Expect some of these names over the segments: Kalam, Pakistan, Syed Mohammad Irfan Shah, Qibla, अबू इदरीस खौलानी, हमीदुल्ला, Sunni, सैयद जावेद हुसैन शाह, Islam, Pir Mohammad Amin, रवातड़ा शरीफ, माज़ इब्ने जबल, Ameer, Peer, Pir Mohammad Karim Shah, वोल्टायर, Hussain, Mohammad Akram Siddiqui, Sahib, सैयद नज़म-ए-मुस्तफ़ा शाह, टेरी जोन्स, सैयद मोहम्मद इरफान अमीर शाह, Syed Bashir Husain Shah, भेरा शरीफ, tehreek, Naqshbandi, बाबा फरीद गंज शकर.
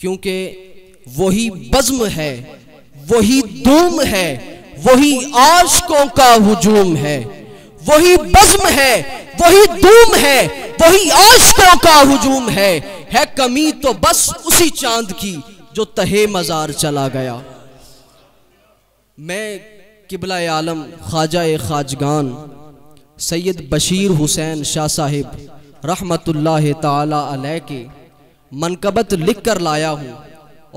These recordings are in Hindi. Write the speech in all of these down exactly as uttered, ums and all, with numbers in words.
क्योंकि वही बज़्म है, वही दूम है, वही आशकों का हुजूम है। वही बज़्म है, वही दूम है, वही आशकों का हुजूम है। है कमी तो बस उसी चांद की जो तहे मज़ार चला गया। मैं किबला आलम ख्वाजा ख्वाजगान सैयद बशीर हुसैन शाह साहिब रहमतुल्लाह ताला अलैह के मनकबत लिख कर लाया हूँ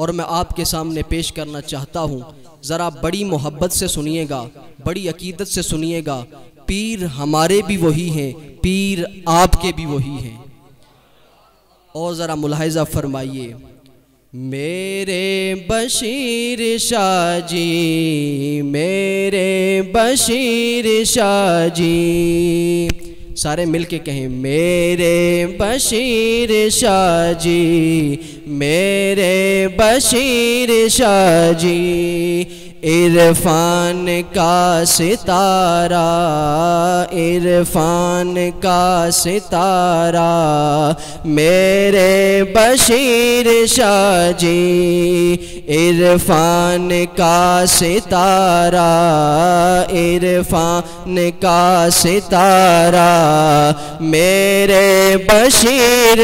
और मैं आपके सामने पेश करना चाहता हूँ। ज़रा बड़ी मोहब्बत से सुनिएगा, बड़ी अकीदत से सुनिएगा। पीर हमारे भी वही हैं, पीर आपके भी वही हैं। और ज़रा मुलाहिज़ा फरमाइए। मेरे बशीर शाह जी, मेरे बशीर शाह जी, सारे मिलके कहें। मेरे बशीर शाह जी, मेरे बशीर शाह जी, इरफान का सितारा, इरफान का सितारा, मेरे बशीर शाह जी, इरफान का सितारा, इरफान का सितारा, मेरे बशीर।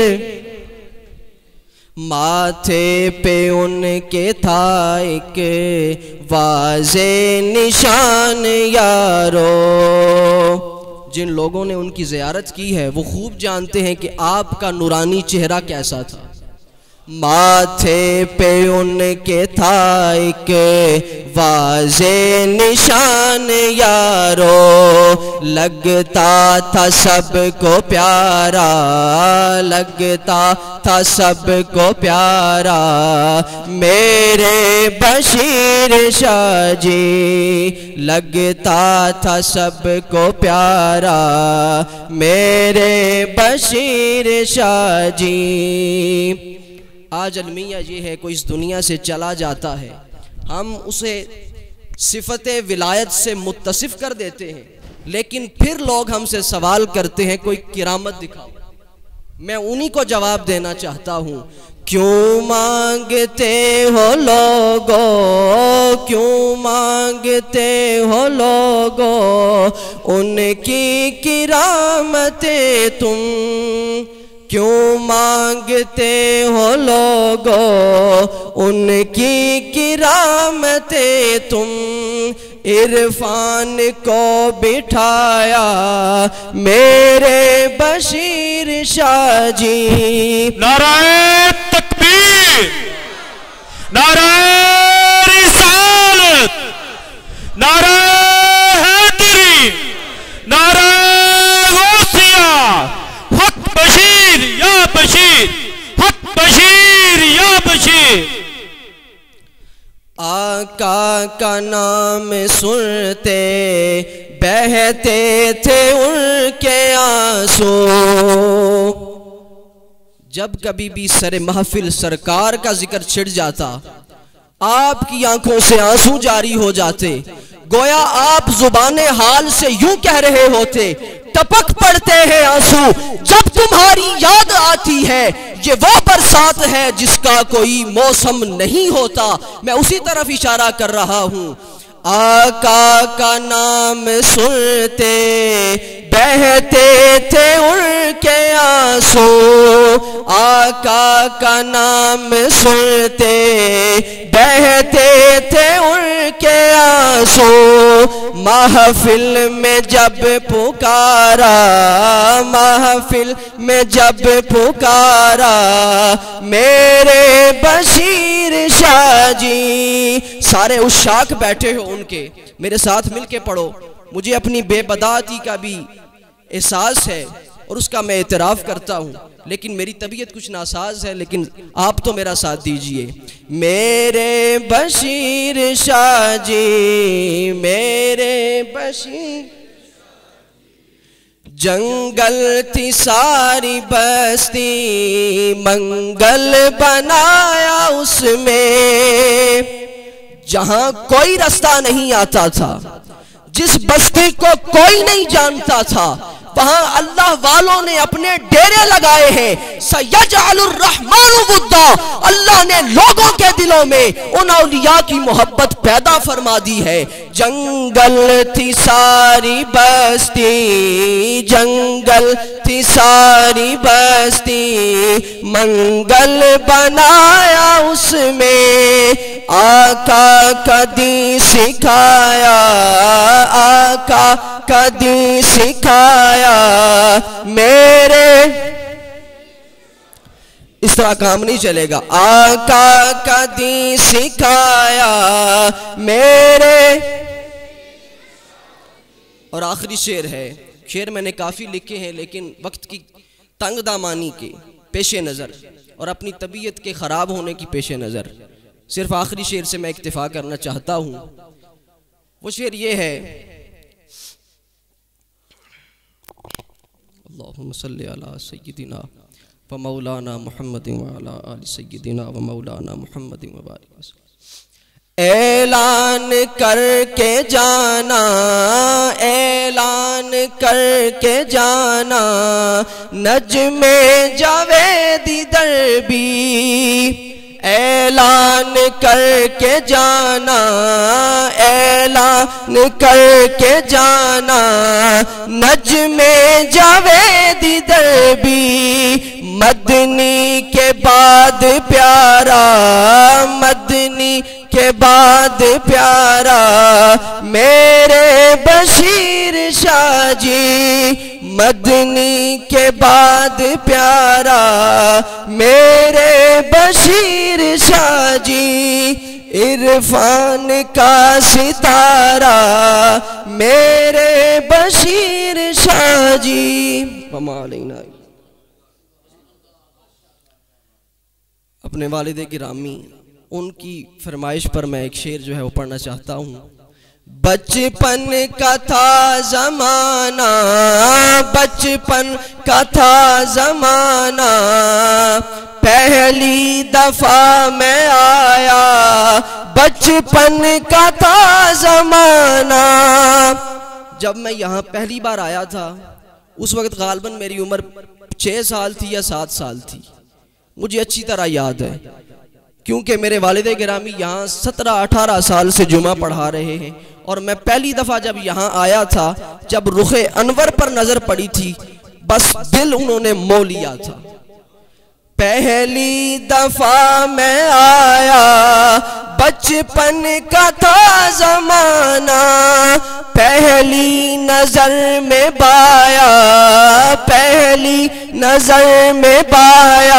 माथे पे उनके था एक वाजे निशान यारो। जिन लोगों ने उनकी ज़ियारत की है वो खूब जानते हैं कि आपका नूरानी चेहरा कैसा था। माथे पे उनके था एक वाजे निशान यारो, लगता था सबको प्यारा, लगता था सबको प्यारा, मेरे बशीर शाह जी, लगता था सबको प्यारा, मेरे बशीर शाह जी। आज अलमिया ये है कोई इस दुनिया से चला जाता है, हम उसे सिफते विलायत से मुत्तसिफ कर देते हैं, लेकिन फिर लोग हमसे सवाल करते हैं कोई किरामत दिखाओ। मैं उन्हीं को जवाब देना चाहता हूँ। क्यों मांगते हो लोगों, क्यों मांगते हो लोगों उनकी किरामतें तुम, क्यों मांगते हो लोगों उनकी किरामतें तुम, इरफान को बिठाया, मेरे बशीर शाह जी। नाराए तकबीर, नाराए रिसालत, नाराए हैदरी, नाराए गौसिया। हक बशीर या बशीर, हक बशीर या बशीर। आका का नाम सुनते बहते थे उनके आंसू। जब कभी भी सरे महफिल सरकार का जिक्र छिड़ जाता, आपकी आंखों से आंसू जारी हो जाते, गोया आप जुबाने हाल से यूं कह रहे होते, टपक पड़ते हैं आंसू जब तुम्हारी याद आती है। ये वो बरसात है जिसका कोई मौसम नहीं होता। मैं उसी तरफ इशारा कर रहा हूँ। आका का नाम सुनते बहते थे उनके आंसू, आका का नाम सुनते बहते थे उनके आंसू। महफिल में जब पुकारा, महफिल में जब पुकारा, मेरे बशीर शाह जी। सारे उशाक बैठे हो उनके, मेरे साथ मिलके पढ़ो। मुझे अपनी बेबदाती का भी एहसास है और उसका मैं एतराफ़ करता हूँ, लेकिन मेरी तबीयत कुछ नासाज है, लेकिन आप तो मेरा साथ दीजिए। मेरे बशीर शाह जी, मेरे बशीर। जंगल थी सारी बस्ती, मंगल बनाया उसमें, जहाँ कोई रास्ता नहीं आता था, जिस बस्ती को कोई नहीं जानता था, वहां अल्लाह वालों ने अपने डेरे लगाए हैं। सयजअलुर रहमानु वुद्दा, अल्लाह ने लोगों के दिलों में उन औलिया की मोहब्बत पैदा फरमा दी है। जंगल थी सारी बस्ती, जंगल थी सारी बस्ती, मंगल बनाया उसमें आका का दीन सिखाया, आका का दीन सिखाया मेरे। इस तरह काम नहीं चलेगा। आका का दीन सिखाया मेरे। और आखिरी शेर है, शेर मैंने काफी लिखे हैं लेकिन वक्त की तंग दामानी के पेश नज़र और अपनी तबीयत के खराब होने की पेश नज़र सिर्फ आखिरी शेर से मैं इक्तिफा करना चाहता हूं। वो शेर ये है, अल्लाहुम्मा सल्ली अला सय्यिदिना व मौलाना मुहम्मद व अला आलि सय्यिदिना व मौलाना मुहम्मद व बारिक वसल्लम। ऐलान करके जाना, ऐलान करके जाना, नज्मे जावेदी दरबी, ऐलान करके जाना, ऐलान करके जाना, नज्मे जावेदी दरबी, मदनी के बाद प्यारा, मदनी के बाद प्यारा मेरे बशीर शाह जी, मदनी के बाद प्यारा मेरे बशीर शाह जी, इरफान का सितारा मेरे बशीर शाह जी। अपने वालिदे गिरामी उनकी फरमाइश पर मैं एक शेर जो है वो पढ़ना चाहता हूँ। बचपन का था जमाना, बचपन का था जमाना, पहली दफा मैं आया, बचपन का था जमाना। जब मैं यहाँ पहली बार आया था उस वक्त गालबन मेरी उम्र छः साल थी या सात साल थी, मुझे अच्छी तरह याद है क्योंकि मेरे वालिदे गिरामी यहाँ सत्रह अठारह साल से जुमा पढ़ा रहे हैं। और मैं पहली दफ़ा जब यहाँ आया था, जब रुखे अनवर पर नज़र पड़ी थी, बस दिल उन्होंने मोह लिया था। पहली दफ़ा मैं आया, बचपन का था जमाना, पहली नजर में पाया, पहली नजर में पाया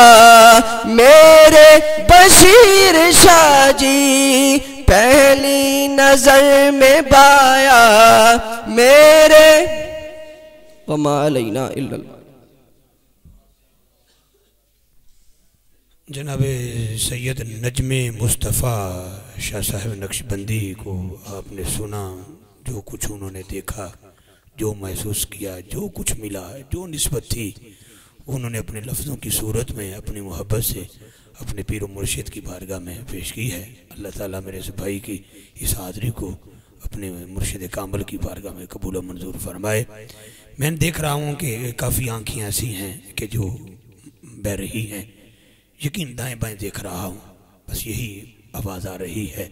मेरे बशीर शाह जी, पहली नजर में पाया मेरे। वमा अलैना इल्लल्लाह। जनाब सैयद नज़म-ए-मुस्तफ़ा शाह साहब नक्शबंदी को आपने सुना, जो कुछ उन्होंने देखा, जो महसूस किया, जो कुछ मिला, जो निस्बत थी, उन्होंने अपने लफ्ज़ों की सूरत में अपनी मोहब्बत से अपने पीर मुर्शिद की बारगाह में पेश की है। अल्लाह ताला मेरे इस भाई की इस हाज़री को अपने मुर्शिद कामिल की बारगाह में कबूल और मंजूर फरमाए। मैं देख रहा हूँ कि काफ़ी आँखें ऐसी हैं कि जो बह रही हैं, यकीन दाएं बाएं देख रहा हूँ, बस यही आवाज़ आ रही है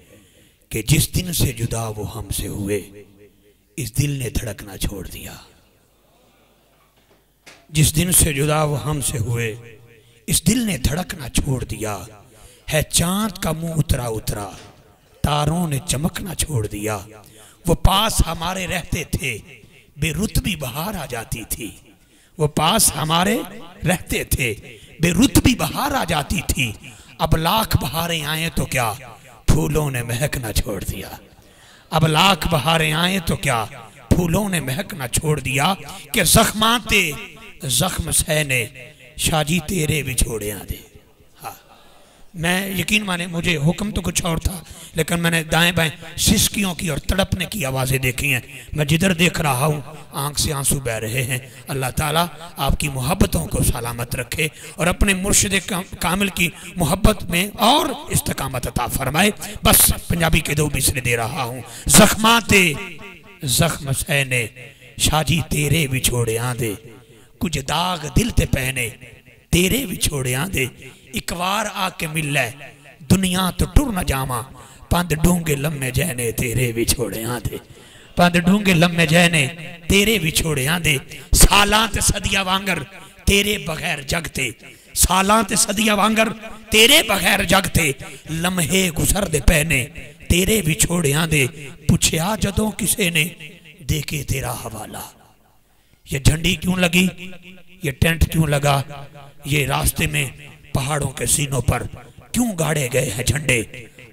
कि जिस दिन से जुदा वो हमसे हुए, इस दिल ने धड़कना छोड़ दिया। जिस दिन से जुदा वो हमसे हुए, इस दिल ने धड़कना छोड़ दिया, है चाँद का मुंह उतरा उतरा, तारों ने चमकना छोड़ दिया। वो पास हमारे रहते थे, बेरुतबी बहार आ जाती थी। वो पास हमारे रहते थे, बेरुतबी बहार आ जाती थी। अब लाख बहारें आए तो क्या, फूलों ने महकना छोड़ दिया। अब लाख बहारें आए तो क्या, फूलों ने महकना छोड़ दिया। कि जख्माते जख्म सहने शाजी तेरे भी छोड़े आधे। हाँ, मैं यकीन माने मुझे हुक्म तो कुछ और था, लेकिन मैंने दाएं बाएं सिसकियों की और तड़पने की आवाज़ें देखी हैं। मैं जिधर देख रहा हूँ आंख से आंसू बह रहे हैं। अल्लाह ताला आपकी मोहब्बतों को सलामत रखे और अपने मुर्शिद कामिल की मोहब्बत में और इस्तकामत अता फरमाए। बस पंजाबी के दो मिसरे दे रहा हूँ। जख्माते जख्म सहने शाहजी तेरे विछोड़िया दे कुछ दाग दिल ते पहने तेरे विछोड़िया दे एक बार आके मिल है दुनिया तो टुर न जावा पंद डूंगे लम्मे जहने तेरे विछोड़िया दे पंद डूंगे लम्मे जहने तेरे विछोड़िया दे सालां ते सदिया वांगर तेरे बगैर जगते सालां ते सदिया वांगर तेरे बगैर जगते लम्हे गुजर दे पहने तेरे विछोड़िया दे पुछया जदों किसे ने देखे तेरा हवाला। ये झंडी क्यों लगी, ये टेंट क्यों लगा, ये रास्ते में पहाड़ों के सीनों पर क्यों गाड़े गए हैं झंडे।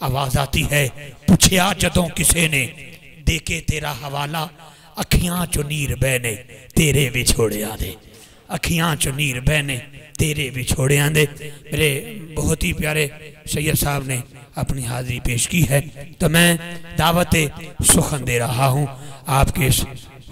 आवाज आती है पुछया जदों किसे ने देखे तेरा हवाला अखियां चो नीर बहने तेरे विछोड़िया दे अखियां चो नीर बहने तेरे विछोड़िया दे। मेरे बहुत ही प्यारे सैयद साहब ने अपनी हाजिरी पेश की है तो मैं दावते सुखन दे रहा हूँ। आपके इस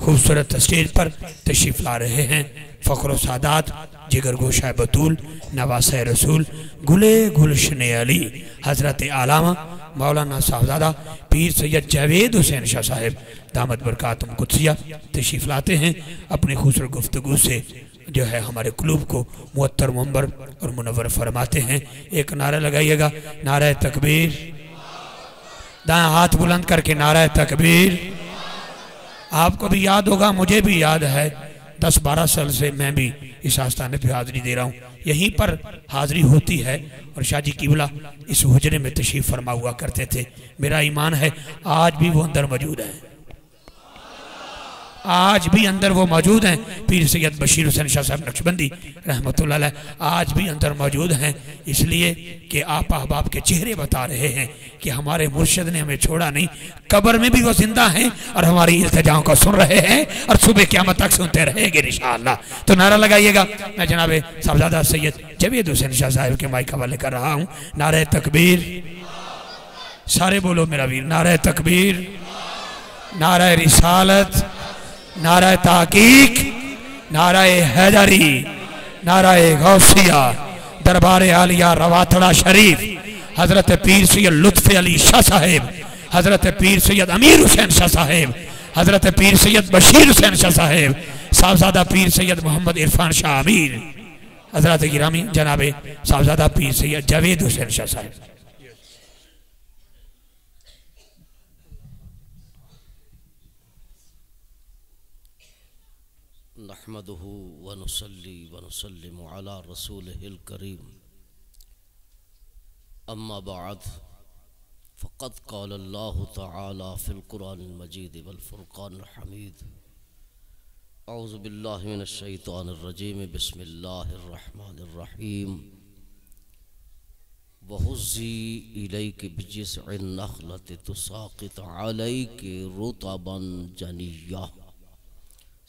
खूबसूरत स्टेज पर तशरीफ ला रहे हैं फ़ख्र सादात जिगर गोशा बतूल नवास रसूल गुले गुलशन अली हज़रत आलामा मौलाना साहबजादा पीर सैयद जावेद हुसैन शाह साहब दामद बरकातुम कुदसिया तशरीफ लाते हैं। अपनी खूबसूरत गुफ्तगू से जो है हमारे क्लब को मुअत्तर मुंबर और मुनव्वर फरमाते हैं। एक नारा लगाइएगा, नारा तकबीर, दाएं हाथ बुलंद करके नारा तकबीर। आपको भी याद होगा, मुझे भी याद है, दस बारह साल से मैं भी इस आस्थाने पर हाज़िरी दे रहा हूँ, यहीं पर हाज़िरी होती है और शाहजी क़िबला इस हुजरे में तशरीफ़ फरमा हुआ करते थे। मेरा ईमान है आज भी वो अंदर मौजूद है, आज भी अंदर वो मौजूद हैं। पीर सैयद बशीर हुसैन शाह साहब नक्शबंदी रहमतुल्लाह अलैह आज भी अंदर मौजूद हैं, इसलिए कि आप अहबाब के चेहरे बता रहे हैं कि हमारे मुर्शिद ने हमें छोड़ा नहीं, कब्र में भी वो जिंदा हैं और हमारी इल्तिजाओं को सुन रहे हैं और सुबह क़यामत तक सुनते रहेंगे इंशाअल्लाह। तो नारा लगाइएगा, मैं जनाब साहबजादा सैयद जावेद हुसैन शाह साहब के माइक हवाले कर रहा हूँ। नारा तकबीर, सारे बोलो मेरा वीर, नारा तकबीर, नारा रिसालत, नारा ताकीक, नारा हैदरी, नारा गौसिया, दरबार आलिया रवातड़ा शरीफ हज़रत पीर सैयद लुत्फ अली शाह साहेब हज़रत पीर सैयद अमीर हुसैन शाह साहेब हज़रत पीर सैयद बशीर हुसैन शाह साहेब साहबजादा पीर सैयद मोहम्मद इरफान शाह अमीर हज़रत गिरामी जनाब साहबजादा पीर सैयद जावेद हुसैन शाह साहेब। नहमदुहु व नुसल्ली व नुसल्लिमु अला रसूलिहिल करीम अम्मा बाद फ़क़द क़ाल अल्लाहु तआला फ़िल कुरानिल मजीद वल फ़ुरक़ानिल हमीद औज़ु बिल्लाहि मिनश शैतानिर रजीम बिस्मिल्लाहिर रहमानिर रहीम व हुज़्ज़ी इलैकि बिजिज़्इन नख़लति तुसाक़ित अलैकि रुतबन जनिय्या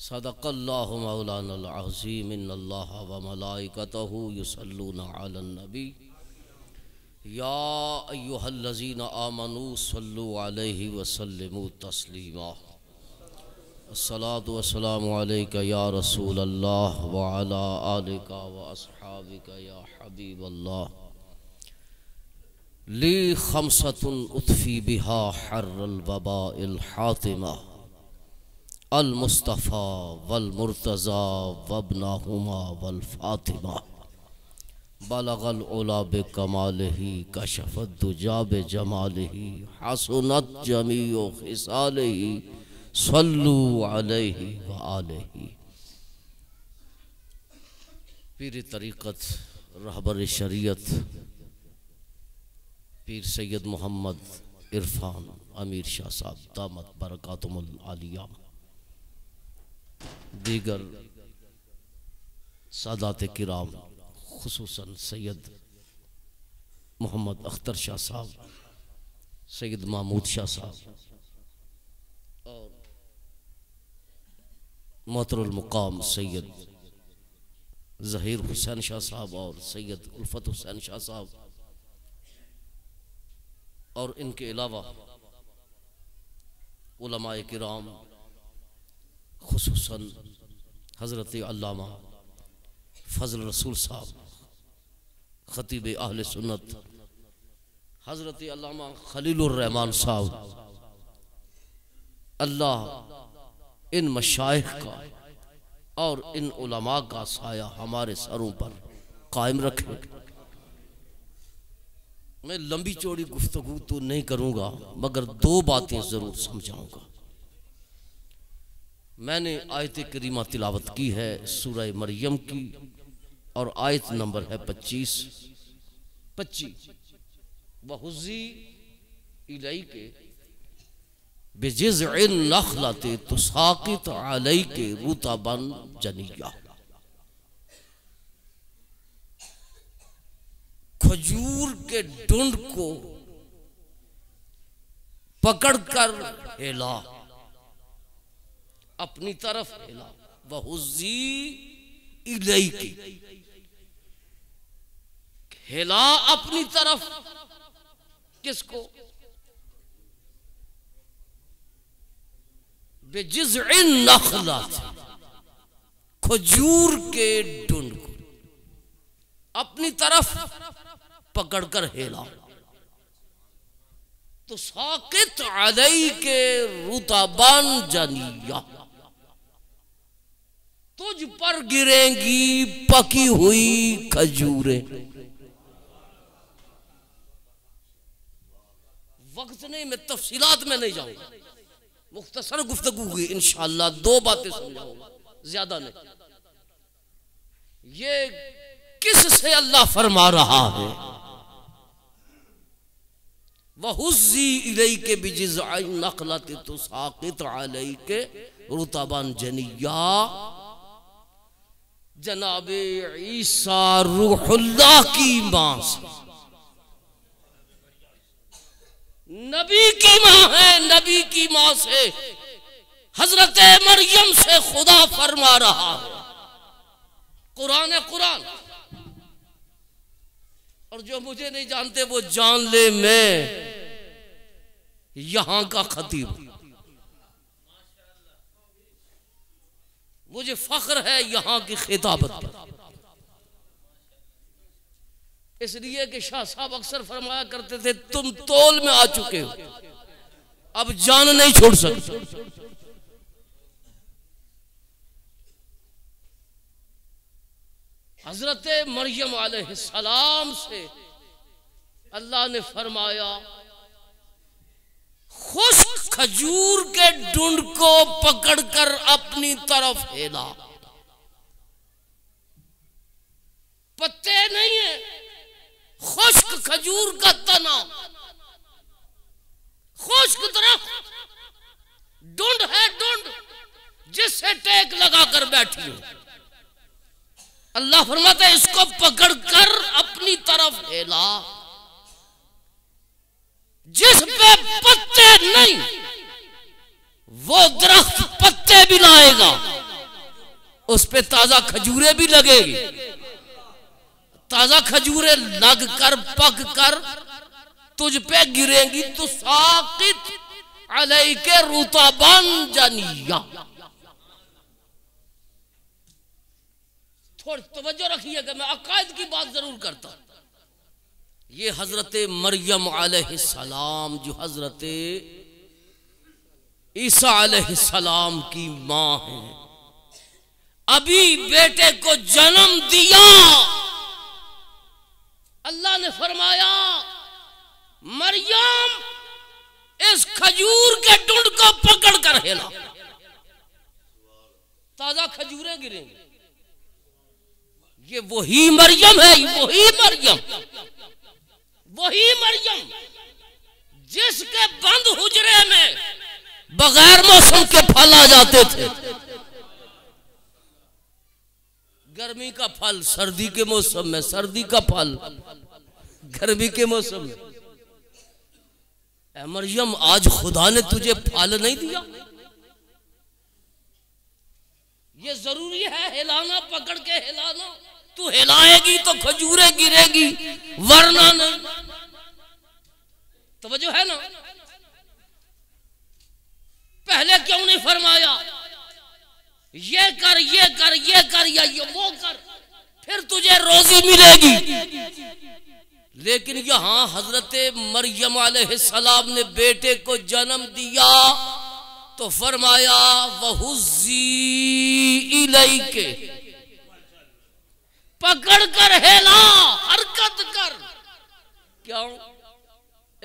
सदक़ल्लाहु मौलाना अज़ीम इन्नल्लाहा व मलाइकतहु युसल्लूना अलन नबी या अय्युहल्लज़ीना आमनू सल्लु अलैहि व सल्लिमू तस्लीमा। अस्सलातु वस्सलामु अलैका या रसूलल्लाह व अला आलिका व अस्हाबिका या हबीबल्लाह। ली खम्सतुन उतफ़ी बिहा हर्रल वबाइल हातिमा अल मुस्तफ़ा वल मुर्तज़ा वब्नाहुमा वल फ़ातिमा बलगल उला बिकमालिही कशफ़द दुजा बिजमालिही हसनत जमीउ खिसालिही सल्लू अलैहि व आलिही। पीर तरीक़त रहबर शरीयत पीर सैयद मोहम्मद इरफान अमीर शाह साहब दामत बरकातुहुल आलिया दीगर सादात किराम खुसूसन सैयद मोहम्मद अख्तर शाह साहब सैयद महमूद शाह साहब और मोहतरम मुकाम सैयद ज़हीर हुसैन शाह साहब और सैयद उल्फत हुसैन शाह साहब और इनके अलावा उलमाए किराम खुसूसन हज़रत अल्लामा फजल रसूल साहब ख़तीब अहले सुन्नत हज़रत अल्लामा खलीलुर रहमान साहब अल्लाह इन मशाइख का और इन उलमा का साया हमारे सरों पर कायम रखें। मैं लंबी चौड़ी गुफ्तगू तो नहीं करूँगा मगर दो बातें ज़रूर समझाऊँगा। मैंने आयत करीमा तिलावत की है सूरह मरियम की, और आयत नंबर है पच्चीस पच्चीस वहुज़्ज़ी इलैके बिजिज़्इन नख़लते तुसाक़ित अलैके रुतबन जनिया। खजूर के डंड को पकड़कर हिला, अपनी तरफ हिला। वहुज़्ज़ी इलैके हिला अपनी तरफ, किसको? बेजिज़्इन नख़ला, खजूर के डंड को अपनी तरफ पकड़कर हिला। तो साकित अलई के रुतबान जनिया, तुझ पर गिरेंगी पकी हुई खजूरें। वक्त नहीं, मैं तफसीलात में नहीं जाऊंगा, मुख्तसर गुफ्तगू हुई इंशाअल्लाह। दो बातें समझाऊंगा, ज्यादा नहीं। ये किस से अल्लाह फरमा रहा है? वहुज़्ज़ी इलैके बिजिज़्इन नख़लते तुसाक़ित अलैके रुतबन जनिया। जनाबे ईसा रूहुल्लाह की मां से, नबी की माँ है, नबी की माँ से हजरत मरियम से खुदा फरमा रहा है। कुरान है, कुरान। और जो मुझे नहीं जानते वो जान ले, मैं यहां का खतीब, मुझे फख्र है यहां की खिताबत पर। इसलिए कि शाह साहब अक्सर फरमाया करते थे तुम तोल में आ चुके हो, अब जान नहीं छोड़ सकते। हजरत मरियम अलैहिस्सलाम से अल्लाह ने फरमाया खुश खजूर के डंड को पकड़कर अपनी तरफ हिला। पत्ते नहीं है, खुश्क खजूर का तना, खुश्क दरख्त, डंड है, डंड जिससे टेक लगाकर बैठी हो। अल्लाह फरमाता है इसको पकड़कर अपनी तरफ हिला, जिस पे पत्ते नहीं वो दरख्त पत्ते भी लाएगा, उस पे ताजा खजूरें भी लगेगी। ताजा खजूरें लग कर पक कर तुझ पे गिरेंगी। तो साकित अलैके रुतबन जनिया। थोड़ी तवज्जो रखिएगा, मैं अकायद की बात जरूर करता हूं। ये हजरत मरियम अलैहिस्सलाम जो हजरत ईसा अलैहिस्सलाम की मां है, अभी बेटे को जन्म दिया। अल्लाह ने फरमाया मरियम इस खजूर के डंड को पकड़ कर हिला, ताजा खजूरें गिरेंगी। ये वही मरियम है, वही मरियम, वही मरियम जिसके बंद हुजरे में बगैर मौसम के फल आ जाते थे। गर्मी का फल सर्दी के मौसम में, सर्दी का फल गर्मी के मौसम में। ऐ मरियम, आज खुदा ने तुझे फल नहीं दिया? ये जरूरी है हिलाना, पकड़ के हिलाना। तू हिलाएगी तो खजूरें गिरेगी, वरना नहीं। तवज्जो है ना? पहले क्यों नहीं फरमाया ये कर, ये कर, ये कर या ये वो कर, फिर तुझे रोजी मिलेगी? लेकिन यहां हजरत मरियम अलैहिस्सलाम ने बेटे को जन्म दिया, तो फरमाया वहुज़्ज़ी इलैके, पकड़ कर हिला, हरकत कर। क्यों?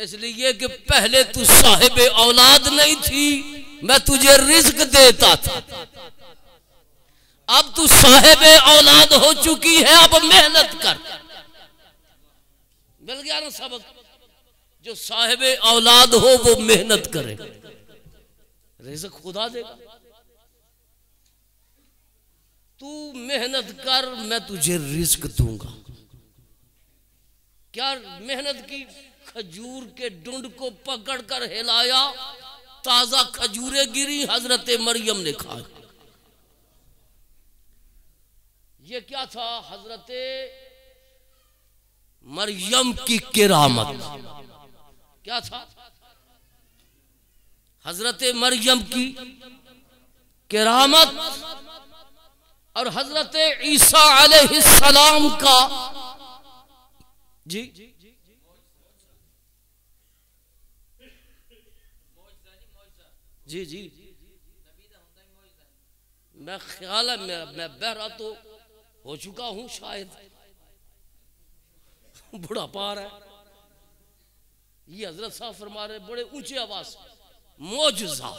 इसलिए कि पहले तू साहिब औलाद नहीं थी, मैं तुझे रिज्क देता था। अब तू साहिब औलाद हो चुकी है, अब मेहनत कर। मिल गया ना सबक? जो साहिब औलाद हो वो मेहनत करे, रिज्क खुदा देगा। तू मेहनत कर, मैं तुझे रिज्क दूंगा। क्या मेहनत की? खजूर के डुंड को पकड़ कर हिलाया, ताजा खजूरें गिरी, हजरत मरियम ने खाई। ये क्या था? हजरत मरियम की किरामत। क्या था? हजरत मरियम की किरामत और हजरत ईसा अलैहिस्सलाम का जी जी जी मैं ख्याल है मैं, मैं बहरा तो हो चुका हूं, शायद बुढ़ा पा रहा है। ये हजरत साहब फरमा रहे बड़े ऊंचे आवाज, मौजज़ा।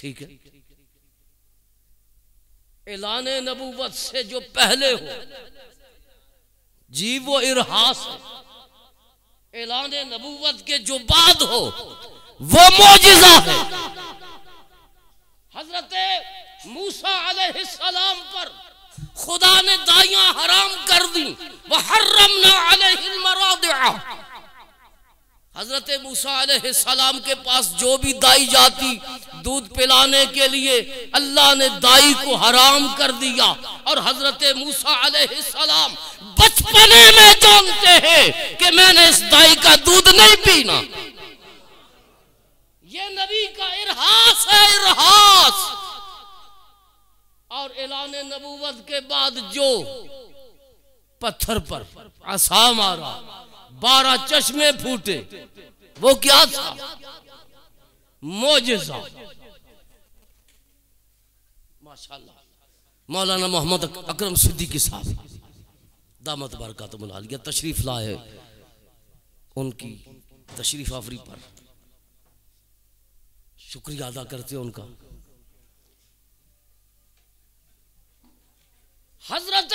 ठीक है, ऐलाने नबूवत से जो पहले हो जी वो इरहास है, ऐलाने नबूवत के जो बाद हो वो मौजज़ा है। हजरत मूसा अलैहिस्सलाम पर खुदा ने दाइयां हराम कर दी, वहर्रमना अलैहिल मरादिआ। हजरत मूसा अलैहिस्सलाम के पास जो भी दाई जाती दूध पिलाने के लिए, अल्लाह ने दाई को हराम कर दिया। और हजरत मूसा अलैहिस्सलाम बचपने में जानते हैं कि मैंने इस दाई का दूध नहीं पीना। ये नबी का इरहास है, इरहास। और ऐलाने नबूवत के बाद जो पत्थर पर आसा मारा, बारह चश्मे फूटे, वो क्या था? मौजज़ा। माशाल्लाह मौलाना मोहम्मद अकरम सिद्दीकी साहब दामत बरकातुहुल आलिया तशरीफ लाए, उनकी तशरीफ आवरी पर शुक्रिया अदा करते हैं उनका। हजरत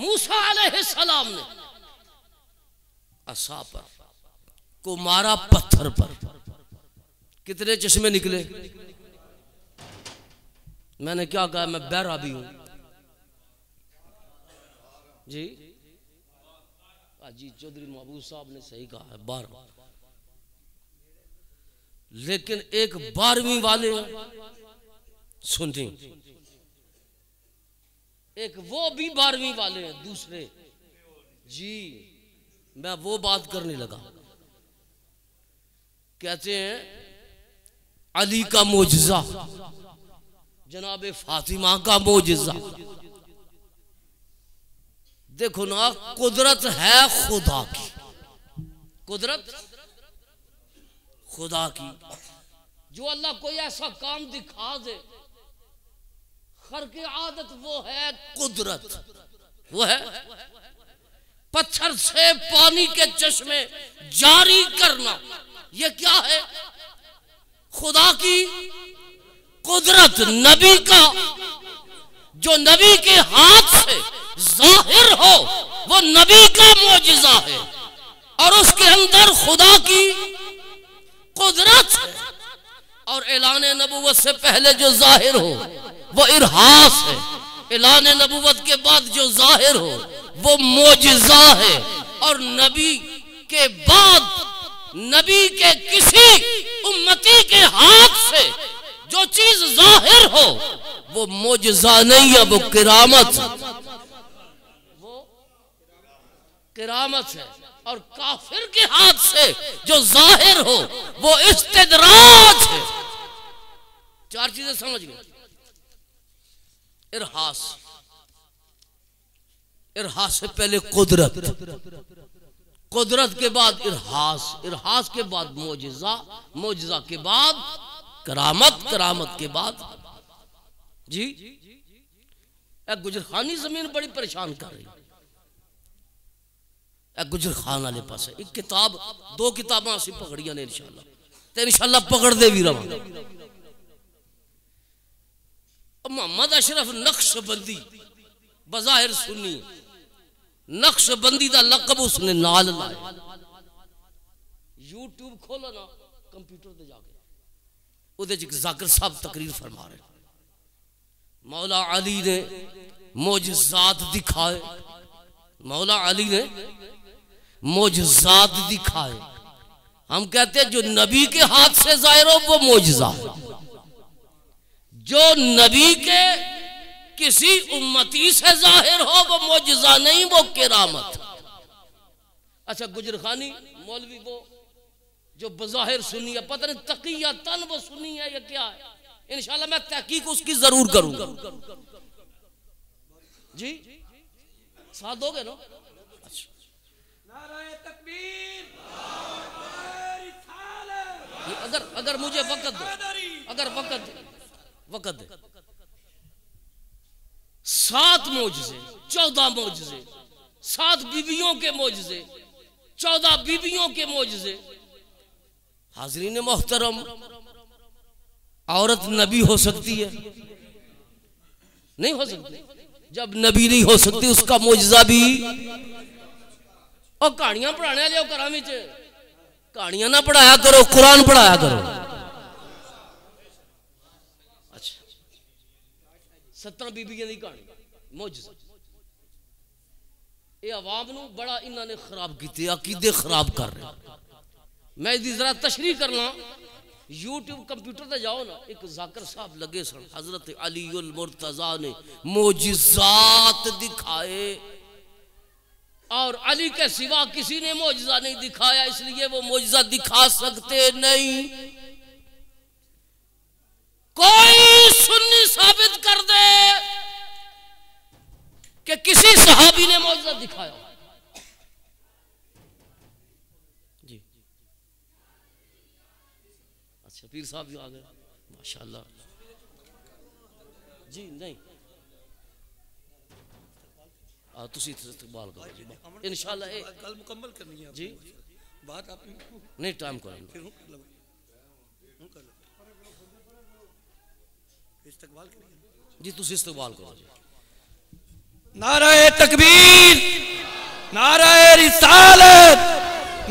मूसा अलैहिस्सलाम ने असा पर को मारा पत्थर पर, कितने चश्मे निकले? मैंने क्या कहा? मैं बहरा भी हूं जी। जी चौधरी महबूब साहब ने सही कहा है, बारह। लेकिन एक बारहवीं वाले सुनती, एक वो भी बारहवीं वाले हैं दूसरे जी। मैं वो बात करने लगा, कहते हैं अली का मौजज़ा, जनाब फातिमा का मौजज़ा। देखो ना, कुदरत है खुदा की, कुदरत खुदा की। जो अल्लाह कोई ऐसा काम दिखा दे, खरके आदत वो है कुदरत, वो है पत्थर से पानी के चश्मे जारी करना। यह क्या है? खुदा की कुदरत। नबी का जो नबी के हाथ से जाहिर हो वो नबी का मौजज़ा है, और उसके अंदर खुदा की कुदरत है। और ऐलाने नबूवत से पहले जो जाहिर हो वो इरहास है, ऐलाने नबूवत के बाद जो जाहिर हो वो मौजज़ा है। और नबी के बाद नबी के किसी उम्मती के हाथ से जो चीज जाहिर हो वो मौजज़ा नहीं है, वो किरामत, वो किरामत है। और काफिर के हाथ से जो जाहिर हो वो इस्तिदराज है। चार चीजें समझ गए। इरहास, इरहास से पहले कुदरत, कुदरत के बाद इरहास, इरहास के बाद मौजज़ा, मौजज़ा के बाद करामत, करामत के बाद जी गुजरखानी जमीन बड़ी परेशान कर रही है। गुजर खान वाले पास एक किताब दो किताबा असि पकड़िया ने इंशाल्लाह ते इंशाल्लाह पकड़ते भी रहा। मोहम्मद अशरफ नक्शबंदी बज़ाहिर सुन्नी, नक्शबंदी का लकब उसने नाल लाया। यूट्यूब खोलो ना कंप्यूटर पे जाके उहदे च जाकिर साहब तकरीर फरमा रहे, मौला अली ने मोजज़ात दिखाए, मौला अली ने मोजज़ात दिखाए। हम कहते हैं जो नबी के हाथ से जाहिर हो वो मोजज़ा, जो नबी के किसी उम्मती से जाहिर हो वो मोजज़ा नहीं, वो किरामत। अच्छा गुजरखानी मौलवी वो जो बज़ाहिर सुनी है, पता नहीं तकिया तन वो सुनी है या क्या है, इंशाल्लाह मैं तहकीक उसकी जरूर करूंगा जी, साथ दोगे ना? अच्छा नाराए तकबीर, नाराए रिसालत। अगर अगर मुझे वक्त दो, अगर वक्त वक्त दे, सात मोजज़े, चौदह मोजज़े, सात बीवियों के मोजज़े, चौदह बीवियों के मोजज़े। हाजरीन मोहतरम, औरत नबी हो सकती है? नहीं हो सकती। जब नबी नहीं हो सकती उसका मोजज़ा भी, और कहानियां पढ़ाने लियो घर में, कहानियां ना पढ़ाया करो, कुरान पढ़ाया करो। अच्छा सत्तर बीबियां की कहानी मोजज़ा, ये आवाम नू बड़ा इन्होंने खराब किए, अकीदे खराब कर रहे। मैं इसकी जरा तशरीह करना, यूट्यूब कंप्यूटर पर जाओ ना, एक जाकिर साहब लगे सन, हजरत अली उल मुर्तजा ने मोजिज़ात दिखाए और अली के सिवा किसी ने मोजिज़ा नहीं दिखाया, इसलिए वो मोजिज़ा दिखा सकते नहीं। कोई सुन्नी साबित कर दे कि किसी सहाबी ने मोजिज़ा दिखाया। पीर साहब भी आ गए माशाल्लाह जी। नहीं आ, तुसी इस्तकबाल करो इंशाल्लाह, कल मुकम्मल करनी है जी बात आपने। नहीं टाइम करो, इस्तकबाल करो जी, तुसी इस्तकबाल करो जी। नाराए तकबीर, नाराए रिसालत,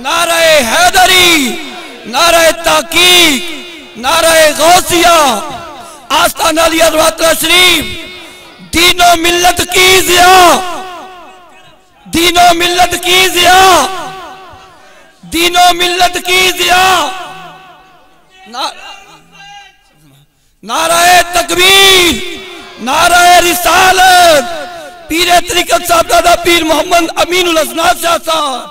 नाराए हैदरी, नाराए ताकीक, नाराए गौसिया, आस्ताना लिया रवातदा शरीफ, दीनो मिल्लत की जिया, दीनो मिल्लत की जिया, दीनो मिल्लत की जिया। नाराए तकबीर, नाराए रिसालत, पीरे तरीकत साहब दादा पीर मोहम्मद अमीन शाह साहब।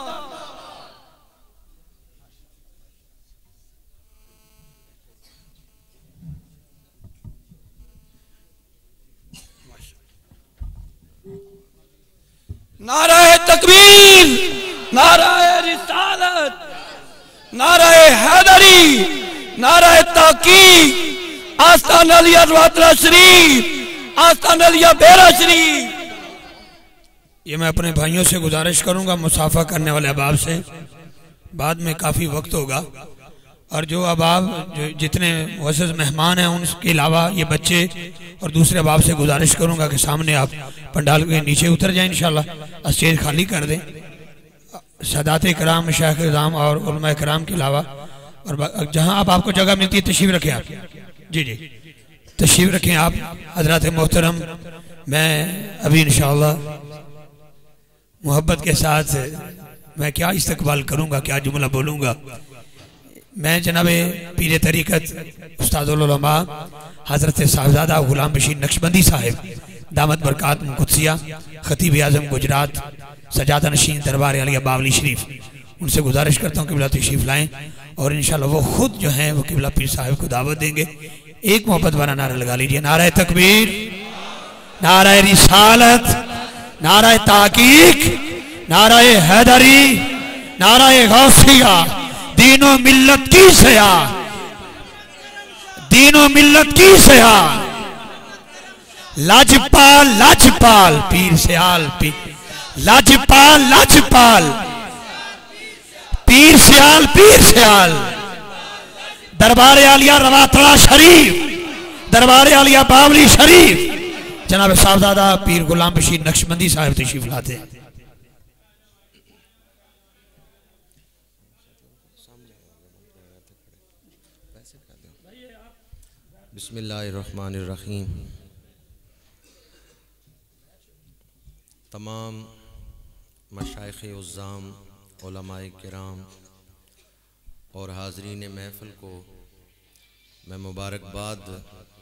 नाराए तकबीर, नाराए रिसालत, नाराए हैदरी, नाराए ताकीक, आस्ताना लिया रवातदा शरीफ, आस्ताना लिया बेरा शरीफ। ये मैं अपने भाइयों से गुजारिश करूंगा, मुसाफा करने वाले अहबाब से, बाद में काफ़ी वक्त होगा, और जो अहबाब जो जितने वज़ीज़ मेहमान हैं उनके अलावा ये बच्चे और दूसरे अहबाब से गुजारिश करूंगा कि सामने आप पंडाल के नीचे उतर जाएं, इंशाल्लाह स्टेज खाली कर दें। सदाते कराम, मशाइख़ इराम और उलमा कराम के अलावा, और जहां आप आपको जगह मिलती है तशरीफ़ रखें आप जी जी तशरीफ़ रखें आप हजरात मोहतरम। मैं अभी इंशाल्लाह मोहब्बत के साथ मैं क्या इस्तकबाल करूँगा, क्या जुमला बोलूँगा। मैं जनाबे पीर तरीक़त उस्तादुल उलमा हज़रत साहबजादा गुलाब बशी नक्शबंदी साहिब दामत बरक़ात मुक़द्दसिया ख़तीब आज़म गुजरात सजादा नशीन दरबार अलिया बावली शरीफ, उनसे गुजारिश करता हूँ कि किबला तशरीफ़ लाएँ, और इंशाल्लाह वो खुद जो हैं वो किबला पीर साहिब को दावत देंगे। एक मोहब्बत वाला नारा लगा लीजिए। नाराए तकबीर, नाराए रिसालत, नाराए ताकीक, नाराए हैदरी, नाराए गौसिया, दीनो मिल्लत की सया, तीनों मिल्लत की सयाल लाजपाल लाजपाल पीर सयाल पीर लाजपाल लाजपाल पीर सयाल पीर सयाल दरबार आलिया रवातड़ा शरीफ दरबार आलिया बावली शरीफ जनाब साहबजादा पीर गुलाम बशीर नक्शबंदी साहब तशरीफ लाते हैं। बिस्मिल्लाहिर्रहमानिर्रहीम। तमाम मशाइखे उज़्ज़ाम उलमाए किराम और हाज़रीन महफिल को मैं मुबारकबाद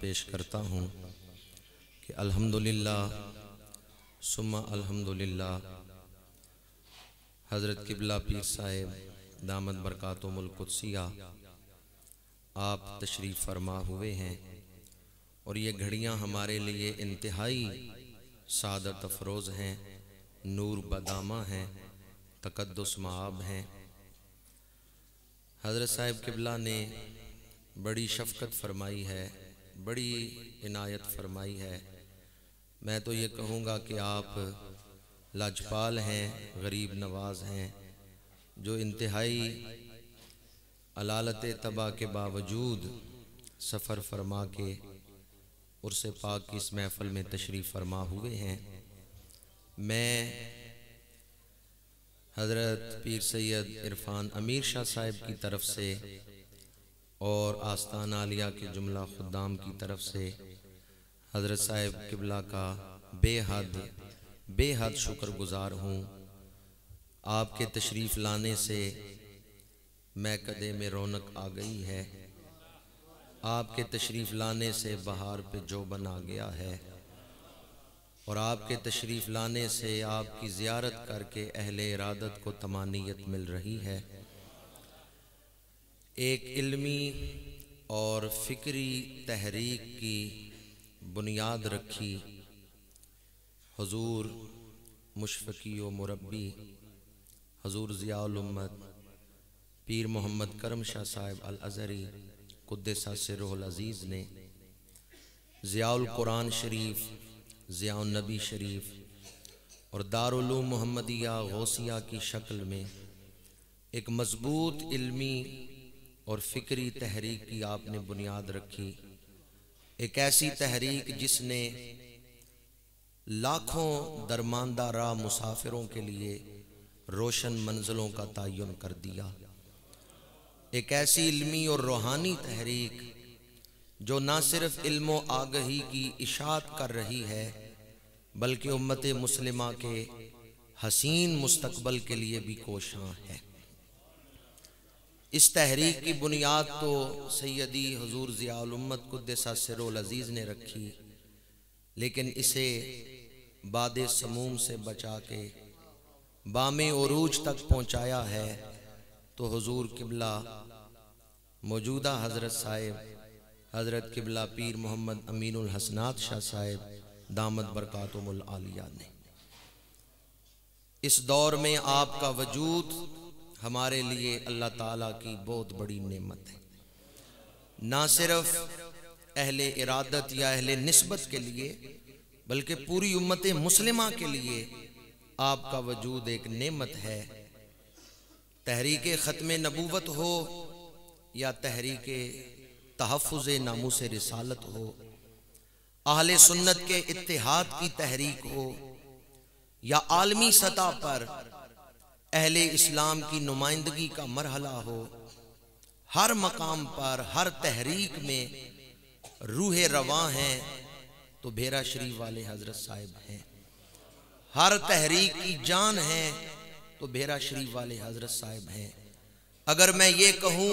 पेश करता हूँ कि अल्हम्दुलिल्लाह सुम्मा अल्हम्दुलिल्लाह हज़रत किबला पीर साहिब दामद बरकातुहुमुल कुदसिया आप तशरीफ़ फरमा हुए हैं और ये घड़ियाँ हमारे लिए इंतहाई सादत अफरोज़ हैं, नूर बदामा हैं, तकद्दुस माब हैं। हज़रत साहिब किबला ने बड़ी शफ़क़त फरमाई है, बड़ी इनायत फरमाई है। मैं तो ये कहूँगा कि आप लाजपाल हैं, गरीब नवाज हैं, जो इंतहाई अलालत तबा के बावजूद सफ़र फरमा के उर्से पाक की इस महफल में तशरीफ़ फरमा हुए हैं। मैं हज़रत पीर सैयद इरफान अमीर शाह साहिब की तरफ से और आस्थान आलिया के जुमला खुद्दाम की तरफ से हज़रत साहिब किबला का बेहद बेहद शुक्रगुज़ार हूँ। आपके तशरीफ़ लाने से मैं कदे में रौनक आ गई है, आपके तशरीफ़ लाने से बहार पे जोबन आ गया है और आपके तशरीफ़ लाने से आपकी ज़ियारत करके अहले इरादत को तमानियत मिल रही है। एक इल्मी और फ़िक्री तहरीक की बुनियाद रखी हुजूर मुशफ़क़ी व मुरब्बी हुजूर ज़ियाउल उम्मत पीर मोहम्मद करम शाह साहिब अल अज़हरी कुद्दसा सिरहुल अज़ीज़ ने ज़ियाउल कुरान शरीफ, ज़ियाउल नबी शरीफ और दारुल उलूम मोहम्मदिया गौसिया की शक्ल में एक मजबूत इल्मी और फ़िक्री तहरीक की आपने बुनियाद रखी। एक ऐसी तहरीक जिसने लाखों दरमानदा राह मुसाफिरों के लिए रोशन मंजिलों का तयन कर दिया। एक ऐसी इल्मी और रूहानी तहरीक जो ना सिर्फ इल्म व आगही की इशात कर रही है बल्कि उम्मत मुस्लिमा के हसीन मुस्तकबल के लिए भी कोशां है। इस तहरीक की बुनियाद तो सैयदी हुजूर ज़ियाउल उम्मत कुद्दसा सिरहुल अज़ीज़ ने रखी, लेकिन इसे बादे समूम से बचा के बामे उरूज तक पहुँचाया है तो हुजूर किबला मौजूदा हज़रत साहिब हज़रत किबला पीर मोहम्मद अमीनुल हसनात शाह साहिब दामद बरकातुहुमुल आलिया ने। इस दौर में आपका वजूद हमारे लिए अल्लाह ताला की बहुत बड़ी नेमत है, ना सिर्फ अहले इरादत या अहले निस्बत के लिए बल्कि पूरी उम्मत मुस्लिमा के लिए आपका वजूद एक नेमत है। तहरीक ख़त्म नबूवत हो या तहरीक तहफ़ुज़ नामूस रिसालत हो, अहले सुन्नत के इत्तेहाद की तहरीक हो या आलमी सतह पर अहले इस्लाम की नुमाइंदगी का मरहला हो, हर मकाम पर हर तहरीक में रूह रवा हैं तो भेरा शरीफ वाले हज़रत साहिब हैं, हर तहरीक की जान है तो भेरा शरीफ वाले हज़रत साहिब हैं। अगर मैं ये कहूँ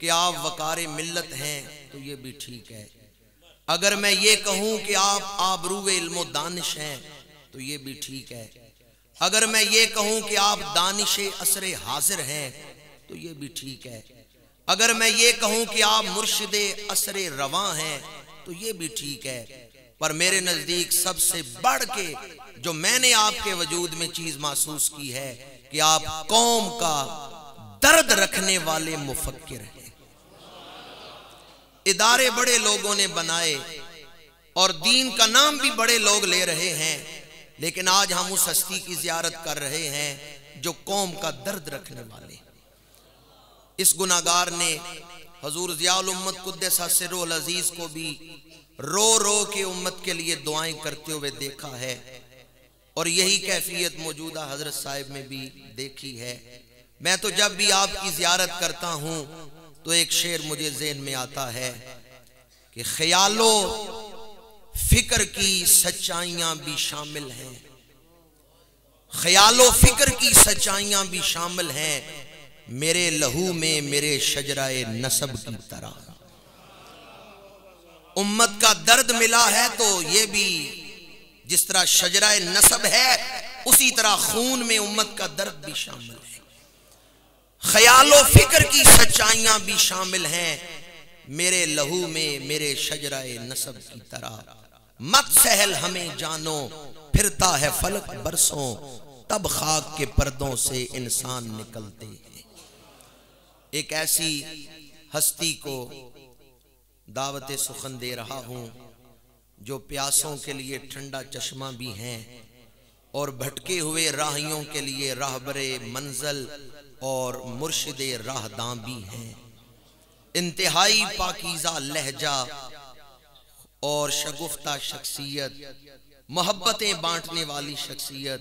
कि आप वकारे मिल्लत हैं तो ये भी ठीक है, अगर मैं ये कहूँ कि आप आबरूए इल्मो दानिश हैं तो ये भी ठीक है, अगर मैं ये कहूँ कि आप दानिश असरे हाजिर हैं तो ये भी ठीक है, अगर मैं ये कहूँ कि आप मुर्शिदे असरे रवां हैं तो ये भी ठीक है। पर मेरे नज़दीक सबसे बढ़ के जो मैंने आपके वजूद में चीज़ महसूस की है कि आप कौम का दर्द रखने वाले मुफक्किर हैं। इदारे बड़े लोगों ने बनाए और दीन का नाम भी बड़े लोग ले रहे हैं, लेकिन आज हम उस हस्ती की जियारत कर रहे हैं जो कौम का दर्द रखने वाले। इस गुनागार ने हजूर ज़ियाउल उम्मत कुद्दस सिर्रुल अजीज को भी रो रो के उम्मत के लिए दुआएं करते हुए देखा है और यही कैफियत मौजूदा हजरत साहिब में भी देखी है। मैं तो जब भी आपकी जियारत करता हूँ तो एक शेर मुझे जेन में आता है कि ख्यालो फिक्र की सच्चाइयाँ भी शामिल हैं, ख्यालो फिक्र की सच्चाइयाँ भी शामिल हैं मेरे लहू में मेरे शजराए नसब की तरह। उम्मत का दर्द मिला है तो ये भी जिस तरह शजराए नसब है उसी तरह खून में उम्मत का दर्द भी शामिल है। ख्यालो फिक्र की सच्चाइयां भी शामिल हैं मेरे लहू में मेरे शजराए नसब की तरह। मत सहल हमें जानो फिरता है फलक बरसों, तब खाक के पर्दों से इंसान निकलते हैं। एक ऐसी हस्ती को दावत सुखन दे रहा हूं जो प्यासों के लिए ठंडा चश्मा भी हैं और भटके हुए राहियों के लिए राहबरे मंजिल और मुर्शिदे राहदां भी हैं। इंतहाई पाकीज़ा लहजा और शगुफ्ता शख्सियत, मोहब्बतें बांटने वाली शख्सियत,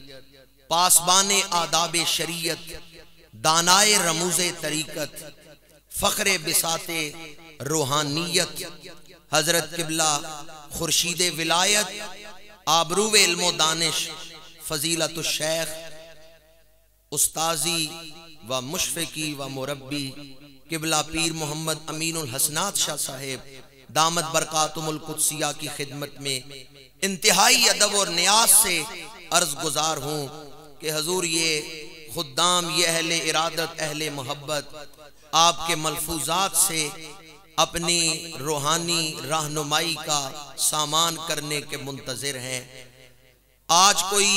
पासबाने आदाबे शरीयत, दानाए रमूजे तरीकत, फखरे बिसाते रूहानियत, हजरत किबला खुर्शीदे विलायत, आबरूवे इल्मो दानिश, फजीलतु शेख, उस्ताजी व मुशफिकी व मुरब्बी किबला पीर मोहम्मद अमीनुल हसनात शाह साहेब दामद बरकातुमुल कुदसिया की खिदमत में इंतहाई अदब और न्याज से अर्ज गुजार हूँ कि हजूर ये खुद्दाम, ये अहले इरादत, अहले मोहब्बत आपके मलफूजात से अपनी रूहानी रहनुमाई का सामान करने के मुंतज़िर हैं। आज कोई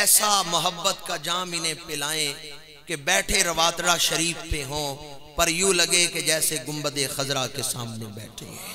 ऐसा मोहब्बत का जाम इन्हें पिलाएं कि बैठे रवातड़ा शरीफ पे हों पर यूँ लगे कि जैसे गुंबदे खजरा के सामने बैठे हैं।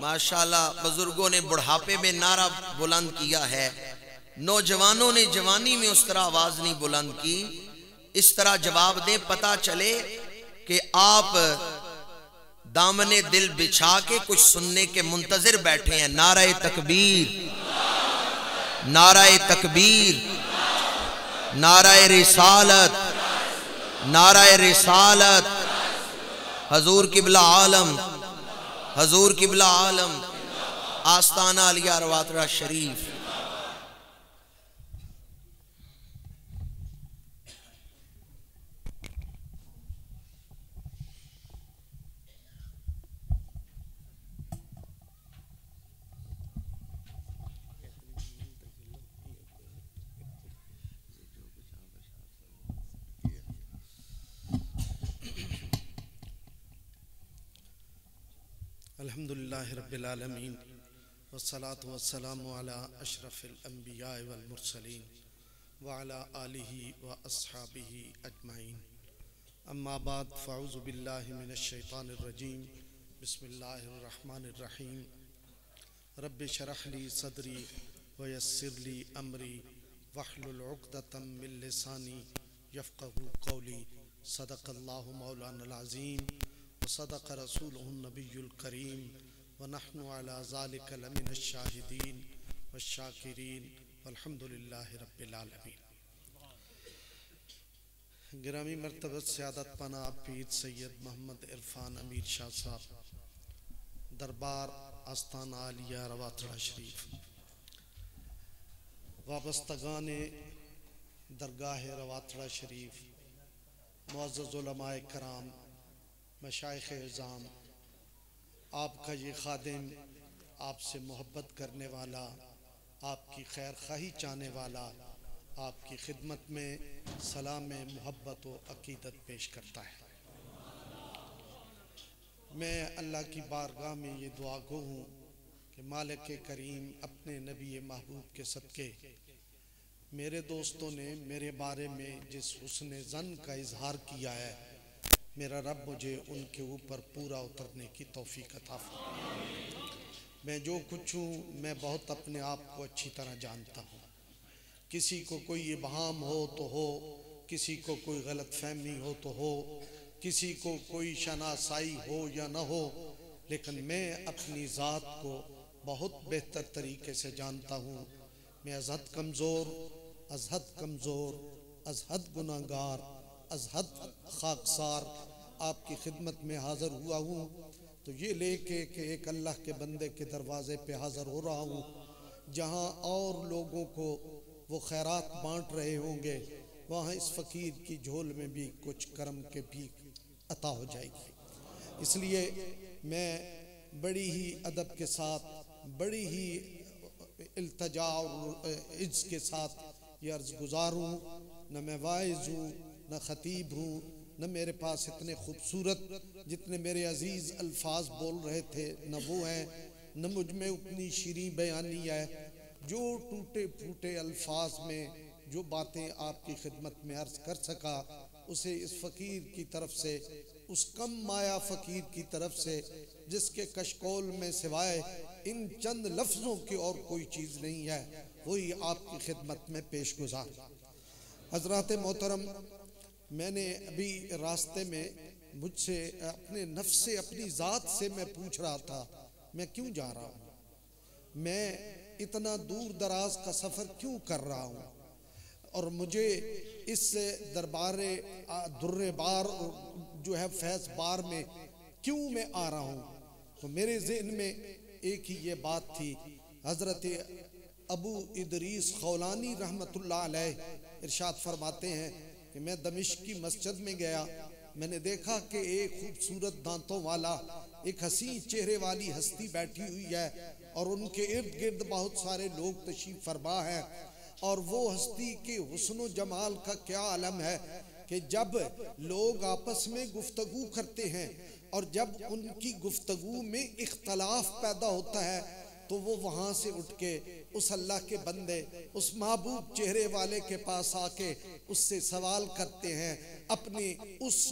माशाल्लाह बुजुर्गों ने बुढ़ापे में नारा बुलंद किया है, नौजवानों ने जवानी में उस तरह आवाज नहीं बुलंद की। इस तरह जवाब दें पता चले कि आप दामने दिल बिछा के कुछ सुनने के मुंतजिर बैठे हैं। नाराए तकबीर, नाराए तकबीर, नाराए रिसालत, नाराए रिसालत, हजूर किबला आलम, हजूर किबला आलम, आस्ताना अलिया रवातड़ा शरीफ। अल्हम्दुलिल्लाहि रब्बिल आलमीन वस्सलातु वस्सलामु अला अशरफिल अंबिया वल मुरसलीन व अला आलिहि व अस्हाबिहि अजमाइन। अम्मा बाद, फाऊज़ु बिल्लाहि मिनश शैतानिर रजीम, बिस्मिल्लाहिर रहमानिर रहीम। रब्बि शरह ली सदरी व यस्सिर ली अमरी वहलुल उक़दतम मिन लिसानी यफ़क़हू क़ौली। सदक़ल्लाहु मौलाना अज़ीम, सदक रसूलुहुन नबीयुल करीम, व नहनु अला ज़ालिका लमिन शाहिदीन व शाकिरीन, वल्हम्दुलिल्लाहि रब्बिल आलमीन। गिरामी मर्तबत सयादत पना पीर सैयद मोहम्मद इरफान अमीर शाह साहब, दरबार आस्ताना आलिया रवातड़ा शरीफ, वाबस्तगान दरगाह रवातड़ा शरीफ, मुअज़्ज़ज़ उलमाए कराम, मशाइख़ इज़ाम, आपका ये खादिम, आपसे मोहब्बत करने वाला, आपकी खैर खाही चाहने वाला, आपकी खिदमत में सलाम मोहब्बत व अक़ीदत पेश करता है। मैं अल्लाह की बारगाह में ये दुआ गो हूँ कि मालिक के करीम अपने नबी महबूब के सदक़े मेरे दोस्तों ने मेरे बारे में जिस हुस्न ज़न का इजहार किया है, मेरा रब मुझे उनके ऊपर पूरा उतरने की तौफीक अता फरमाए। मैं जो कुछ हूँ मैं बहुत अपने आप को अच्छी तरह जानता हूँ। किसी को कोई इबहाम हो तो हो, किसी को कोई गलत फहमी हो तो हो, किसी को कोई शनासाई हो या ना हो, लेकिन मैं अपनी ज़ात को बहुत बेहतर तरीके से जानता हूँ। मैं अज़हद कमज़ोर, अज़हद कमज़ोर, अज़हद गुनाहगार, अज़हद खाकसार आपकी खिदमत में हाज़िर हुआ हूँ। तो ये लेके कि एक अल्लाह के बंदे के दरवाज़े पे हाज़िर हो रहा हूँ, जहाँ और लोगों को वो खैरात बांट रहे होंगे, वहाँ इस फ़कीर की झोल में भी कुछ करम के भी अता हो जाएगी। इसलिए मैं बड़ी ही अदब के साथ, बड़ी ही इल्तजा और इज़्ज़ के साथ ये अर्ज़ गुज़ार हूँ, न मैं वाइज़ हूँ, न ख़तीब हूँ, न मेरे पास इतने ख़ूबसूरत जितने मेरे अज़ीज़ अल्फाज बोल रहे थे न वो हैं, न मुझ में उतनी शीरीं बयानी है। जो टूटे फूटे अल्फाज में जो बातें आपकी खिदमत में अर्ज़ कर सका, उसे इस फ़कीर की तरफ से, उस कम माया फ़कीर की तरफ से जिसके कशकोल में सिवाय इन चंद लफ्ज़ों की और कोई चीज़ नहीं है, वही आपकी खिदमत में पेश गुज़ार। हज़रात मोहतरम, मैंने अभी रास्ते में मुझसे अपने नफ्स से, अपनी ज़ात से मैं पूछ रहा था मैं क्यों जा रहा हूँ, मैं इतना दूर दराज का सफ़र क्यों कर रहा हूँ, और मुझे इस दरबारे दुर्रे बार जो है फैज़ बार में क्यों मैं आ रहा हूँ। तो मेरे जहन में एक ही ये बात थी, हज़रत अबू इदरीस खौलानी रहमतुल्लाह अलैह इरशाद फरमाते हैं कि मैं दमिश्क की मस्जिद में गया, मैंने देखा कि एक खूबसूरत दांतों वाला, एक हसीन चेहरे वाली हस्ती बैठी हुई है और उनके इर्द गिर्द बहुत सारे लोग तशरीफ फरमा हैं, और वो हस्ती के हुस्न जमाल का क्या आलम है कि जब लोग आपस में गुफ्तगू करते हैं और जब उनकी गुफ्तगू में इख्तलाफ पैदा होता है, तो वो वहाँ से उठ के उस अल्लाह के बंदे, उस महबूब चेहरे वाले के पास आके उससे सवाल करते हैं, अपने उस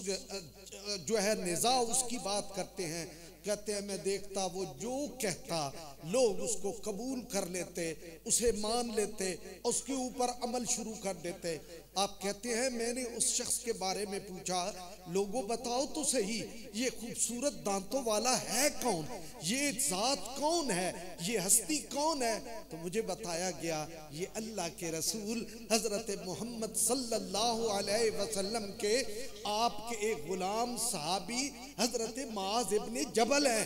जो है निज़ा उसकी बात करते हैं। कहते हैं मैं देखता वो जो कहता लोग उसको कबूल कर लेते, उसे मान लेते, उसके ऊपर अमल शुरू कर देते। आप कहते हैं मैंने उस शख्स के बारे में पूछा, लोगों बताओ तो सही ये खूबसूरत दांतों वाला है कौन, ये जात कौन है, ये हस्ती कौन है, तो मुझे बताया गया ये अल्लाह के रसूल हज़रत मोहम्मद सल्लल्लाहु अलैहि वसल्लम के आपके एक गुलाम सहाबी हज़रत माज़ इब्ने जबल है,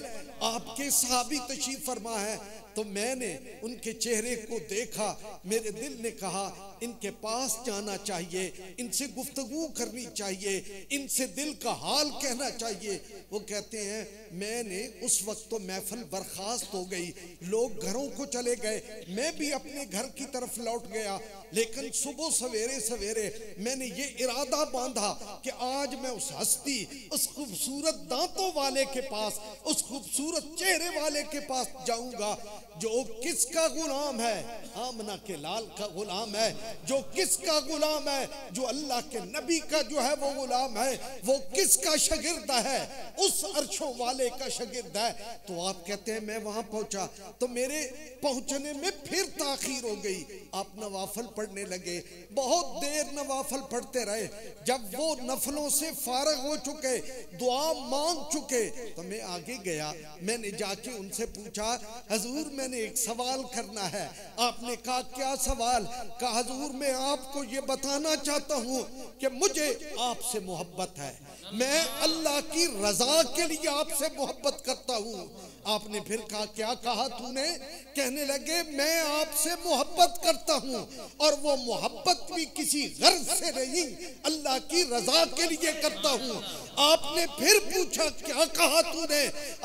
आपके सहाबी तशरीफ फरमा है। तो मैंने उनके चेहरे को देखा, मेरे दिल ने कहा इनके पास जाना चाहिए, इनसे गुफ्तगू करनी चाहिए, इनसे दिल का हाल कहना चाहिए। वो कहते हैं मैंने उस वक्त तो महफिल बर्खास्त हो गई, लोग घरों को चले गए, मैं भी अपने घर की तरफ लौट गया, लेकिन सुबह सवेरे सवेरे मैंने ये इरादा बांधा कि आज मैं उस हस्ती, उस खूबसूरत दांतों वाले के पास, उस खूबसूरत चेहरे वाले के पास जाऊंगा जो किसका गुलाम है, आमना के लाल का गुलाम है, जो किसका गुलाम है, जो अल्लाह के नबी का जो है वो गुलाम है, वो किसका शागिर्द है, उस अर्शों वाले का शागिर्द है। तो आप कहते हैं मैं वहां पहुंचा तो मेरे पहुंचने में फिर ताखीर हो गई, आप नवाफल पढ़ने लगे, बहुत देर नवाफल पढ़ते रहे, जब वो नफलों से फारग हो चुके, दुआ मांग चुके, तो मैं आगे गया, मैंने जाके उनसे पूछा हजूर मैंने एक सवाल करना है। आपने कहा क्या सवाल? कहा हजूर मैं आपको ये बताना चाहता हूँ कि मुझे आपसे मोहब्बत है, मैं अल्लाह की रजा के लिए आपसे मोहब्बत करता हूँ। आपने फिर कहा क्या कहा तूने? कहने लगे मैं आपसे मोहब्बत करता हूँ और वो मोहब्बत भी किसी गर्ज से नहीं, अल्लाह की रजा के लिए करता हूँ। आपने फिर पूछा क्या कहा तूने?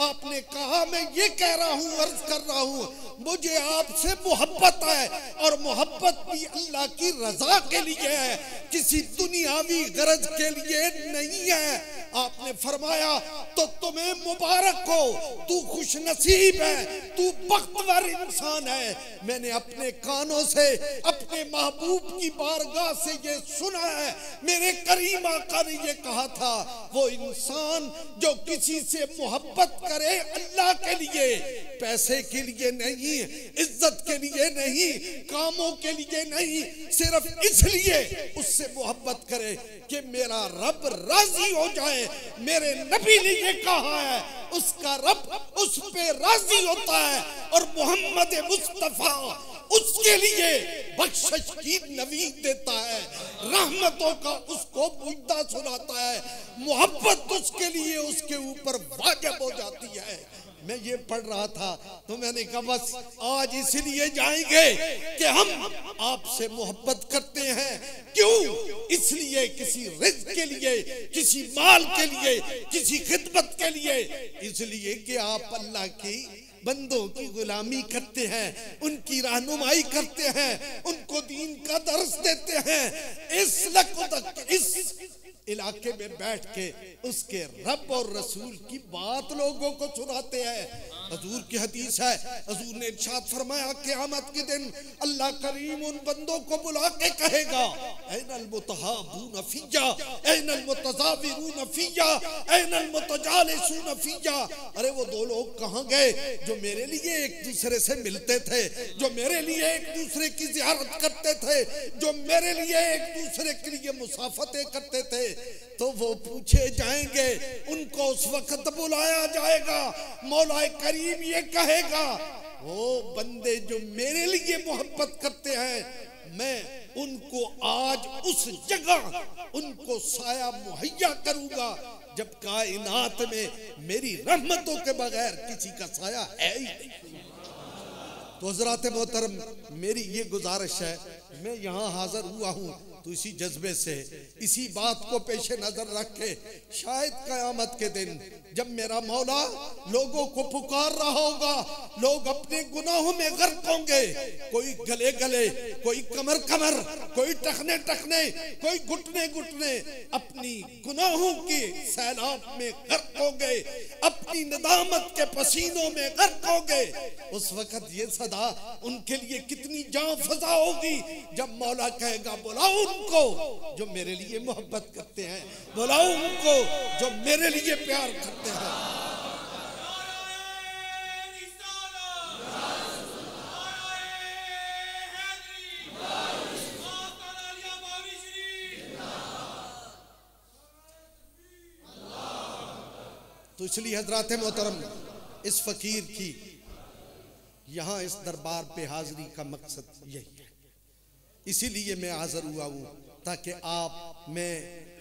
आपने कहा मैं ये कह रहा हूँ, अर्ज कर रहा हूँ मुझे आपसे मोहब्बत है और मोहब्बत भी अल्लाह अल्लाह की रजा के लिए है, किसी दुनियावी गरज के लिए नहीं है। आपने फरमाया तो तुम्हें मुबारक हो, तू खुश नसीब है, तू बख्तवर इंसान है। मैंने अपने कानों से अपने महबूब की बारगाह से ये सुना है, मेरे करीम आका ने ये कहा था, वो इंसान जो किसी से मोहब्बत करे अल्लाह के लिए, पैसे के लिए नहीं, इज्जत के लिए नहीं, कामों के लिए नहीं, सिर्फ इसलिए उससे मोहब्बत करे कि मेरा रब राजी हो जाए। मेरे नबी ने ये कहा है उसका रब उस पे राजी होता है और मोहम्मद मुस्तफा उसके लिए बख्शिश की नवीद देता है, रहमतों का उसको बुझदा सुनाता है, मोहब्बत उसके लिए उसके ऊपर वाजिब हो जाती है। मैं ये पढ़ रहा था तो मैंने कहा बस आज इसलिए जाएंगे कि हम आपसे मोहब्बत करते हैं। क्यों? इसलिए किसी रिज़्क के लिए, किसी माल के लिए, किसी खिदमत के लिए, इसलिए कि आप अल्लाह की बंदों की गुलामी करते हैं, उनकी रहनुमाई करते हैं, उनको दीन का दर्स देते हैं। इस लक इस इलाके में बैठ के उसके रब और रसूल की बात लोगों को सुनाते हैं। हजूर की हदीस है, हजूर ने इरशाद फरमाया क़यामत के दिन अल्लाह करीम उन बंदों को बुला के कहेगा, ऐनल मुतहाबून फ़िया, ऐनल मुतज़ाविरून फ़िया, ऐनल मुतजालिसून फ़िया। अरे वो दो लोग कहाँ गए जो मेरे लिए एक दूसरे से मिलते थे, जो मेरे लिए एक दूसरे की ज़ियारत करते थे, जो मेरे लिए एक दूसरे के लिए मुसाफतें करते थे। तो वो पूछे जाएंगे, उनको उस वक्त बुलाया जाएगा, मौलाए करीम ये कहेगा, वो बंदे जो मेरे लिए मोहब्बत करते हैं मैं उनको आज उस जगह उनको साया मुहैया करूंगा जब कायनात में मेरी रहमतों के बगैर किसी का साया है ही नहीं। तो हज़रात मोहतरम, मेरी ये गुजारिश है, मैं यहाँ हाजिर हुआ हूँ तो इसी जज्बे से, इसी बात को पेश नजर रख के, शायद कयामत के दिन जब मेरा मौला लोगों को पुकार रहा होगा, लोग अपने गुनाहों में गर्क होंगे, कोई गले गले, कोई कमर कमर, कोई टखने टखने, कोई घुटने घुटने, अपनी गुनाहों के सैलाब में गर्क होंगे, अपनी नदामत के पसीनों में गर्क होंगे। उस वक्त ये सदा उनके लिए कितनी जान फजा होगी जब मौला कहेगा बुलाओ उनको जो मेरे लिए मोहब्बत करते हैं, बुलाओ उनको जो मेरे लिए प्यार करते हैं। तो इसलिए हजरात मोहतरम, इस फकीर की यहां इस दरबार पे हाजिरी का मकसद यही है, इसीलिए मैं हाजिर हुआ हूँ ताकि आप मैं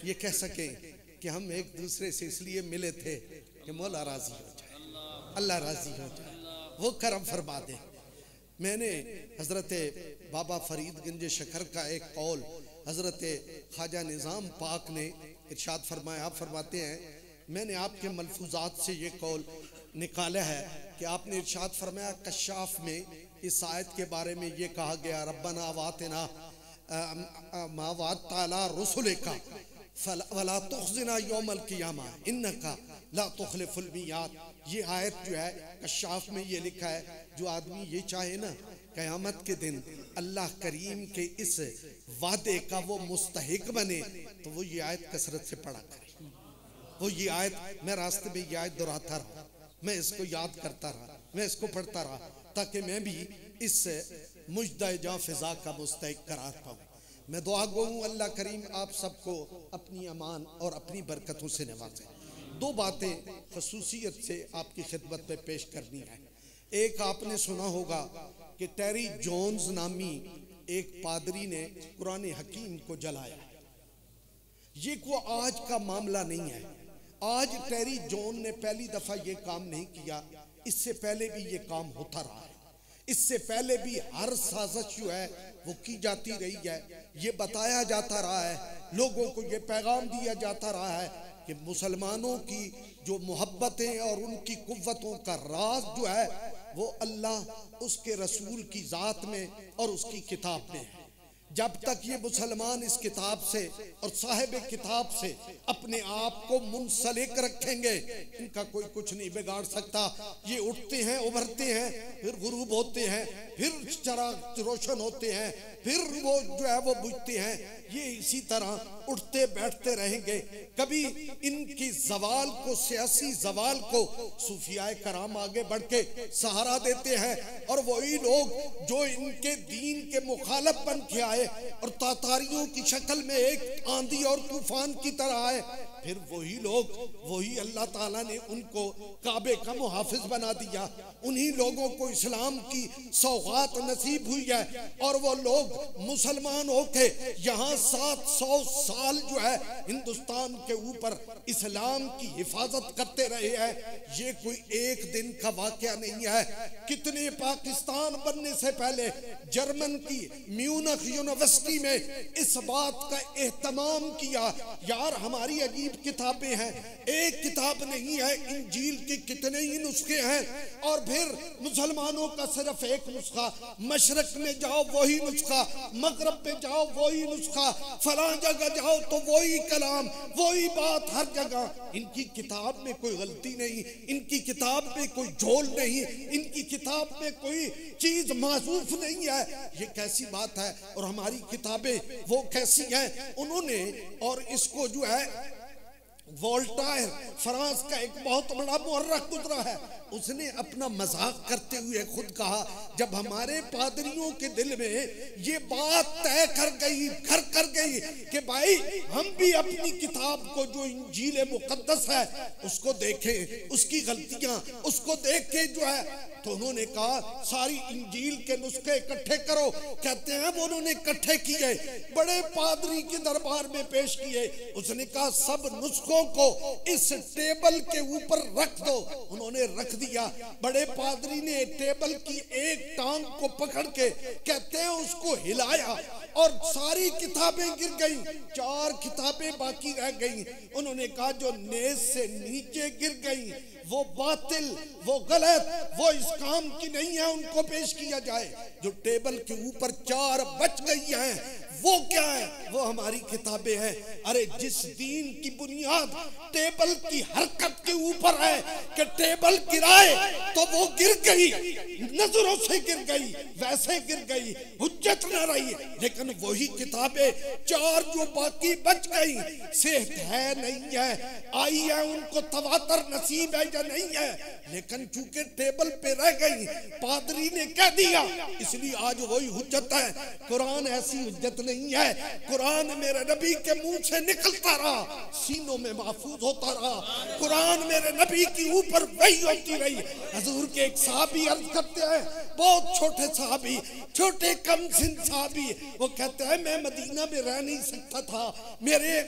ये कह सकें कि हम एक दूसरे से इसलिए मिले थे कि मौला राजी हो जाए, अल्लाह राजी हो जाए, वो करम फरमा दे। मैंने हज़रत बाबा फरीद गंज शकर का एक कौल हज़रत ख्वाजा निज़ाम पाक ने इरशाद फरमाया, आप फरमाते हैं मैंने आपके मलफूजात से ये कौल निकाला है कि आपने इरशाद फरमाया कश्शाफ में इस आयत के बारे में ये कहा गया, रब्बना वातना मावाताला रसुलका वला तुखज़िना यौमल क़ियामा इन्नका ला तुखलिफुल मियाद। ये आयत जो है कश्शाफ में ये लिखा है, जो आदमी ये चाहे ना क़यामत के दिन अल्लाह करीम के इस वादे का वो मुस्तहिक बने तो वो ये आयत कसरत से पढ़ा करे। वो ये आयत, मैं रास्ते में ये आयत दोहराता रहा, मैं इसको याद करता रहा, मैं इसको पढ़ता रहा ताकि मैं भी इस मुजदाए जां फिजा का मुस्तहिक करार पाऊँ। मैं दुआ गो हूँ अल्लाह करीम आप सबको अपनी अमान और अपनी बरकतों से नवाजे। दो बातें खसूसियत से आपकी खिदमत में पेश करनी है। एक आपने सुना होगा कि टेरी जोन्स नामी एक पादरी ने कुरान हकीम को जलाया। ये को आज का मामला नहीं है, आज टेरी जोन ने पहली दफ़ा ये काम नहीं किया, इससे पहले भी ये काम होता रहा है, इससे पहले भी हर साजिश जो है वो की जाती रही है। ये बताया जाता रहा है, लोगों को ये पैगाम दिया जाता रहा है कि मुसलमानों की जो मोहब्बतें और उनकी कुव्वतों का राज जो है वो अल्लाह उसके रसूल की ज़ात में और उसकी किताब में है। जब तक ये मुसलमान इस किताब से और साहिब किताब से अपने आप को मुंसलिक रखेंगे, इनका कोई कुछ नहीं बिगाड़ सकता। ये उठते हैं, उभरते हैं, फिर गुरूब होते हैं, फिर चराग रोशन होते हैं, फिर वो जो है वो बुझते हैं। ये इसी तरह उठते बैठते रहेंगे। कभी इनकी जवाल को, सियासी जवाल को सूफियाए कराम आगे बढ़ के सहारा देते हैं, और वही लोग जो इनके दीन के मुखालफ बन के आए और तातारियों की शक्ल में एक आंधी और तूफान की तरह आए, फिर वही लोग, वही अल्लाह ताला ने उनको काबे का मुहाफिज बना दिया। उन्हीं लोगों को इस्लाम की सौगात नसीब हुई है, और वो लोग मुसलमान होके यहाँ सात सौ साल जो है हिंदुस्तान के ऊपर इस्लाम की हिफाजत करते रहे हैं। ये कोई एक दिन का वाकया नहीं है। कितने पाकिस्तान बनने से पहले जर्मन की म्यूनिख यूनिवर्सिटी में इस बात का एहतमाम किया, यार हमारी अजीब किताबें हैं, एक किताब नहीं है, इंजील के कितने ही नुस्खे हैं, और फिर मुसलमानों का सिर्फ एक नुस्खा, मशरक में जाओ वही नुस्खा, मगरब में जाओ वही नुस्खा, फला जगह जाओ तो वही कलाम, वही बात हर जगह। इनकी किताब में कोई गलती नहीं, इनकी किताब में कोई झोल नहीं, इनकी किताब में कोई चीज मासूफ नहीं है। ये कैसी बात है? और हमारी किताबें वो कैसी हैं? उन्होंने और इसको जो है वोल्टायर, फ्रांस का एक बहुत बड़ा मुर्रख गुजरा है, उसने अपना मजाक करते हुए खुद कहा, जब हमारे पादरियों के दिल में ये बात तय कर गई घर कर गई कि भाई हम भी अपनी किताब को जो इंजील मुकद्दस है उसको देखें, उसकी गलतियां उसको देख के जो है, तो उन्होंने कहा सारी इंजील के नुस्खे इकट्ठे करो। कहते हैं वो उन्होंने इकट्ठे किए, बड़े पादरी के दरबार में पेश किए, उसने कहा सब नुस्खों को इस टेबल के ऊपर रख दो, उन्होंने रख दिया। बड़े पादरी ने टेबल की एक टांग को पकड़ के कहते हैं उसको हिलाया और सारी किताबें गिर गई, चार किताबें बाकी रह गई। उन्होंने कहा जो नेज़ से नीचे गिर गई वो बातिल, वो गलत, वो इस काम की नहीं है, उनको पेश किया जाए। जो टेबल के ऊपर चार बच गई हैं वो क्या है? वो हमारी किताबें हैं। अरे जिस दीन की बुनियाद टेबल की हरकत के ऊपर है कि टेबल गिराए तो वो गिर गई, नजरों से गिर गई, वैसे गिर गई, हुज्जत न रही। लेकिन वही किताबें चार जो बाकी बच गई, सेहत है नहीं है, आई है, उनको तवातर नसीब है या नहीं है, लेकिन चूंकि टेबल पे रह गई, पादरी ने कह दिया, इसलिए आज वही हुज्जत है। कुरान ऐसी हुज्जत नहीं है। कुरान मेरे नबी के मुंह से निकलता रहा, सीनों में महफूज होता रहा, कुरान मेरे नबी के ऊपर वही होती रही। हजूर के एक साहबी अर्ज करते हैं, बहुत छोटे साहबी, छोटे कम सिन साहबी, वो कहते हैं मैं मदीना में रह नहीं सकता था, मेरे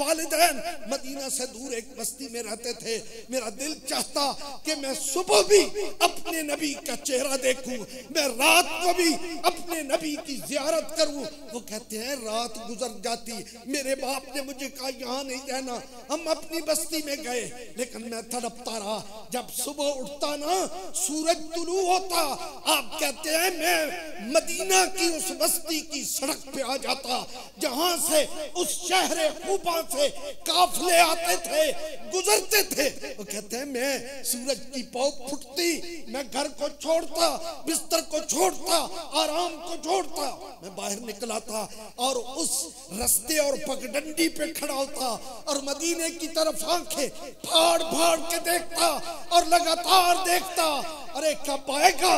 वालिदैन मदीना से दूर एक बस्ती में रहते थे, मेरा दिल चाहता कि मैं सुबह भी अपने नबी का चेहरा देखूं, मैं रात को भी अपने नबी की जियारत करूं। वो कहते हैं रात गुजर जाती, मेरे बाप ने मुझे कहा यहाँ नहीं रहना, हम अपनी बस्ती में गए, लेकिन मैं तड़पता रहा। जब सुबह उठता ना, सूरज तुलू होता, आप कहते हैं मैं मदीना की उस बस्ती की सड़क पे आ जाता जहां से उस शहर कूबा से काफले आते थे, गुजरते थे। वो कहते हैं मैं सूरज की पाव फुटती, मैं घर को छोड़ता, बिस्तर को छोड़ता, आराम को छोड़ता, मैं बाहर निकला था और उस रस्ते और पगडंडी पे खड़ा होता और मदीने की तरफ आंखें फाड़ फाड़ के देखता और लगातार देखता, अरे कब आएगा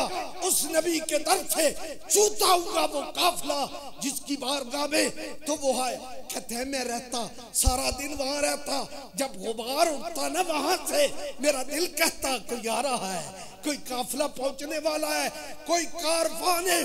उस नबी के दर से चूता हुआ वो काफला जिसकी बारगाह में तो वो है। कहते हैं मैं रहता, सारा दिन वहां रहता, जब गुबार उठता ना वहां से, मेरा दिल कहता कोई आ रहा है, कोई काफिला पहुंचने वाला है, कोई कारवाने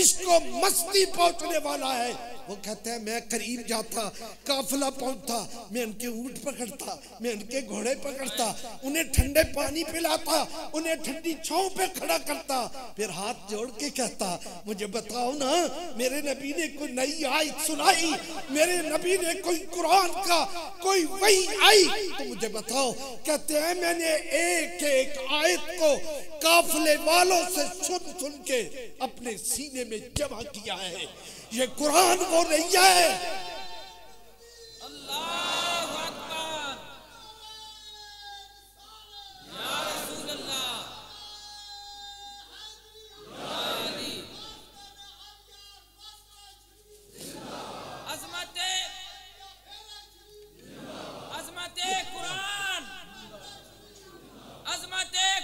इसको मस्ती पहुंचने वाला है। वो कहते हैं मैं करीब जाता, काफिला पहुंचता, मैं उनके ऊँट पकड़ता, मैं उनके घोड़े पकड़ता, उन्हें ठंडे पानी पिलाता, उन्हें ठंडी छांव पे खड़ा करता, फिर हाथ जोड़ के कहता मुझे बताओ ना, मेरे नबी ने कोई नई आयत सुनाई, मेरे नबी ने कोई कुरान का कोई वही आई तो मुझे बताओ। कहते हैं मैंने एक एक आयत को काफिले वालों से सुन सुन के अपने सीने में जमा किया है। ये कुरान वो रैया है। अल्लाहु अकबर या रसूल अल्लाह या अली जिंदाबाद। अज़मते जिंदाबाद। अज़मते कुरान जिंदाबाद। अज़मते कुरान जिंदाबाद।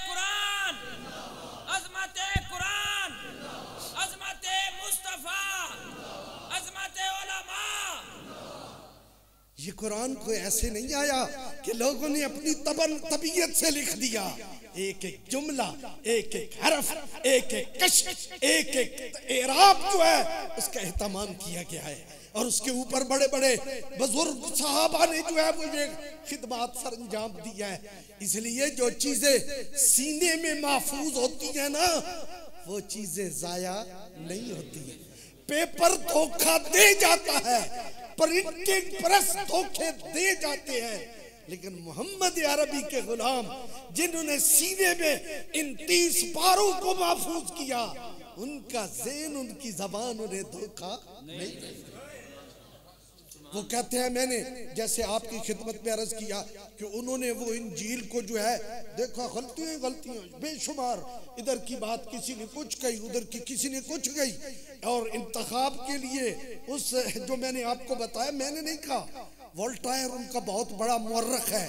अज़मते कुरान जिंदाबाद। अज़मते मुस्तफा जिंदाबाद। अज़मते उलमा। ये कुरान को ऐसे नहीं आया कि लोगों ने अपनी तबन तबीयत से लिख दिया। एक एक जुमला, एक एक हरफ, एक एक कश, एक एक एराब जो है उसका एहतमाम किया गया है। और उसके ऊपर बड़े बड़े बुजुर्ग साहबा ने जो है वो ये खिदमत सर अंजाम दिया है। इसलिए जो चीजें सीने में महफूज होती है ना, वो चीजें जाया नहीं होती है। पेपर धोखा दे जाता है, प्रिंटिंग प्रेस धोखे दे जाते हैं, लेकिन मोहम्मद अरबी के गुलाम जिन्होंने सीने में इन तीस पारों को महफूज किया, उनका ज़ेहन, उनकी ज़बान उन्हें धोखा नहीं देती। वो कहते हैं, मैंने जैसे आपकी खिदमत में अर्ज किया कि उन्होंने वो इंजील को जो है देखा, गलतियां गलतियां बेशुमार, इधर की बात किसी ने कुछ कही, उधर की किसी ने कुछ कही। और इंतखाब के लिए उस जो मैंने आपको बताया, मैंने नहीं कहा, वोल्टायर उनका बहुत बड़ा मुर्रख है,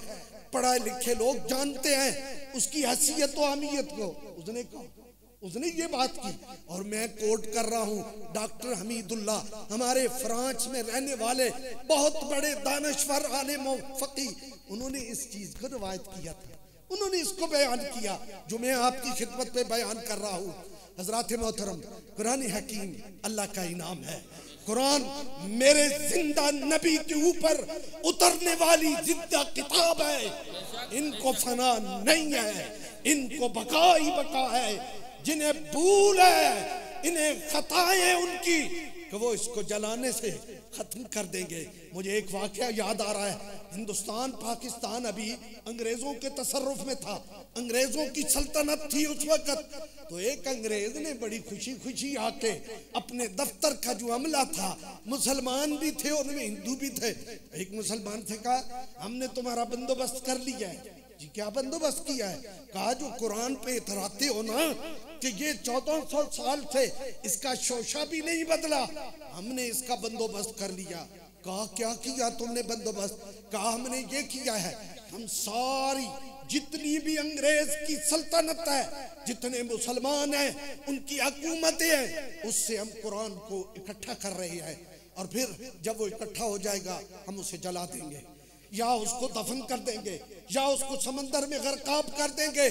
पढ़े लिखे लोग जानते हैं उसकी हैसियत व अहमियत को। उसने कहा, उसने ये बात की, और मैं कोट कर रहा हूँ डॉक्टर हमीदुल्ला, हमारे फ्रांस में रहने वाले बहुत बड़े दानश्वर आलिम फकी, उन्होंने इस चीज को रिवायत किया था, उन्होंने इसको बयान किया जो मैं आपकी खिदमत पे बयान कर रहा हूँ। हजरात मोहतरम, कुरान हकीम अल्लाह का इनाम है। कुरान मेरे जिंदा नबी के ऊपर उतरने वाली जिंदा किताब है। इनको फना नहीं है, इनको बका ही बका है। जिन्हें भूल है, इन्हें खताएं उनकी कि वो इसको जलाने से खत्म कर देंगे। मुझे एक वाकया याद आ रहा है। हिंदुस्तान पाकिस्तान अभी अंग्रेजों के तसर्रुफ में था, अंग्रेजों की सल्तनत थी उस वक्त। तो एक अंग्रेज ने बड़ी खुशी खुशी आके अपने दफ्तर का जो अमला था, मुसलमान भी थे और हिंदू भी थे, एक मुसलमान से कहा, हमने तुम्हारा बंदोबस्त कर लिया है। जी क्या बंदोबस्त किया है? कहा, जो कुरान पे इतराते हो ना कि ये चौदह सौ साल से इसका शोशा भी नहीं बदला, हमने इसका बंदोबस्त कर लिया। कहा, क्या किया तुमने बंदोबस्त? कहा, हमने ये किया है, हम सारी जितनी भी अंग्रेज की सल्तनत है, जितने मुसलमान हैं, उनकी हुकूमतें हैं, उससे हम कुरान को इकट्ठा कर रहे हैं, और फिर जब वो इकट्ठा हो जाएगा हम उसे जला देंगे, या उसको दफन कर देंगे, या उसको समंदर में गरकाब कर देंगे।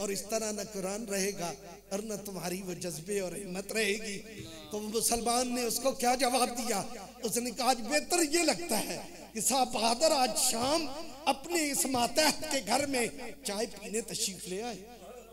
और इस तरह न कुरान रहेगा और न तुम्हारी वो जज्बे और हिम्मत रहेगी। तो मुसलमान ने उसको क्या जवाब दिया? उसने कहा, आज बेहतर ये लगता है कि साहब बहादुर आज शाम अपने इस मातहत के घर में चाय पीने तशरीफ ले आए।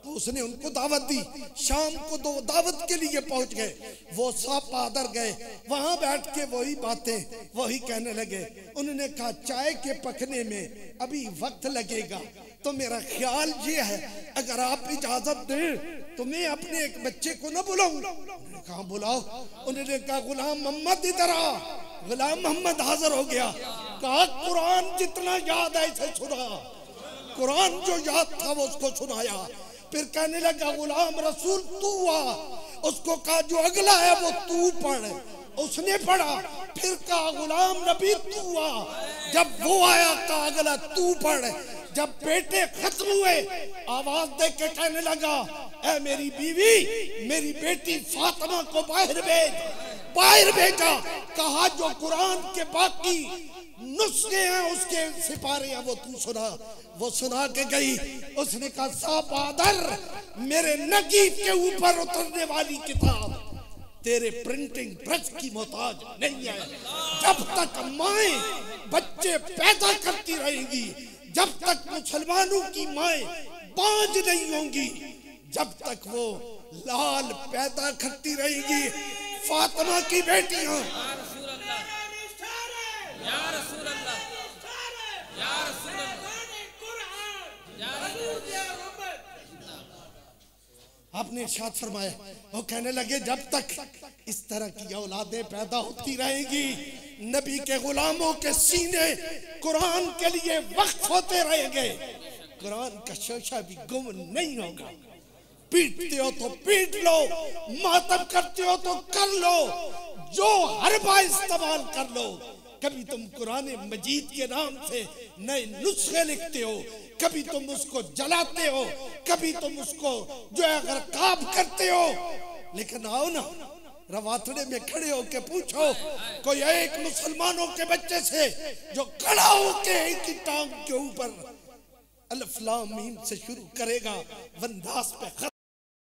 तो उसने उनको दावत दी, शाम को दो दावत के लिए पहुंच गए। वो साहब बहादुर गए, वहां बैठ के वही बातें वही कहने लगे। उन्होंने कहा, चाय के पकने में अभी वक्त लगेगा, तो मेरा ख्याल ये है अगर आप इजाजत दें तो मैं अपने एक बच्चे को ना बुलाऊं। उन्होंने कहा, बुलाओ। उन्होंने कहा, गुलाम मोहम्मद इधर आ। गुलाम मोहम्मद हाजिर हो गया। कहा, कुरान जितना याद है इसे सुना। कुरान जो याद था वो उसको सुनाया। फिर कहने लगा, गुलाम रसूल तू आ। उसको कहा, जो अगला है वो तू पढ़। उसने पढ़ा। फिर कहा, गुलाम नबी तू आ। जब वो आया कहा, अगला तू पढ़। जब बेटे खत्म हुए आवाज दे के कहने लगा, ऐ मेरी बीवी, मेरी बेटी फातिमा को बाहर भेज। बाहर भेजा। कहा, जो कुरान के बाकी नुस्खे हैं उसके सिपारे हैं वो तू सुना। वो सुना के गई। उसने कहा, साहब आदर, मेरे नगीब के ऊपर उतरने वाली किताब तेरे प्रिंटिंग प्रेस की मोहताज नहीं है। जब तक माएँ बच्चे पैदा करती रहेंगी, जब तक मुसलमानों की माएँ बांझ नहीं होंगी, जब तक वो लाल पैदा करती रहेगी, फातिमा की बेटियां या रसूल अल्लाह या रसूल अल्लाह या रसूल अल्लाह आपने इरशाद फरमाया, वो कहने लगे जब तक इस तरह की औलादें पैदा होती रहेंगी, नबी के गुलामों के सीने कुरान के लिए वक्फ होते रहेंगे, कुरान का शोशा भी गुम नहीं होगा। पीटते हो तो पीट लो, मातम करते हो तो कर लो, जो हरबा इस्तेमाल कर लो। कभी तुम कुरान मजीद के नाम से नए नुस्खे लिखते हो, कभी तुम उसको जलाते हो, कभी तुम उसको जो है गरकाब करते हो, लेकिन आओ ना रवातड़े में खड़े होके पूछो कोई एक मुसलमानों के बच्चे से जो खड़ा होके की टांग के ऊपर अल्फ लाम मीम से शुरू करेगा, वंदास पे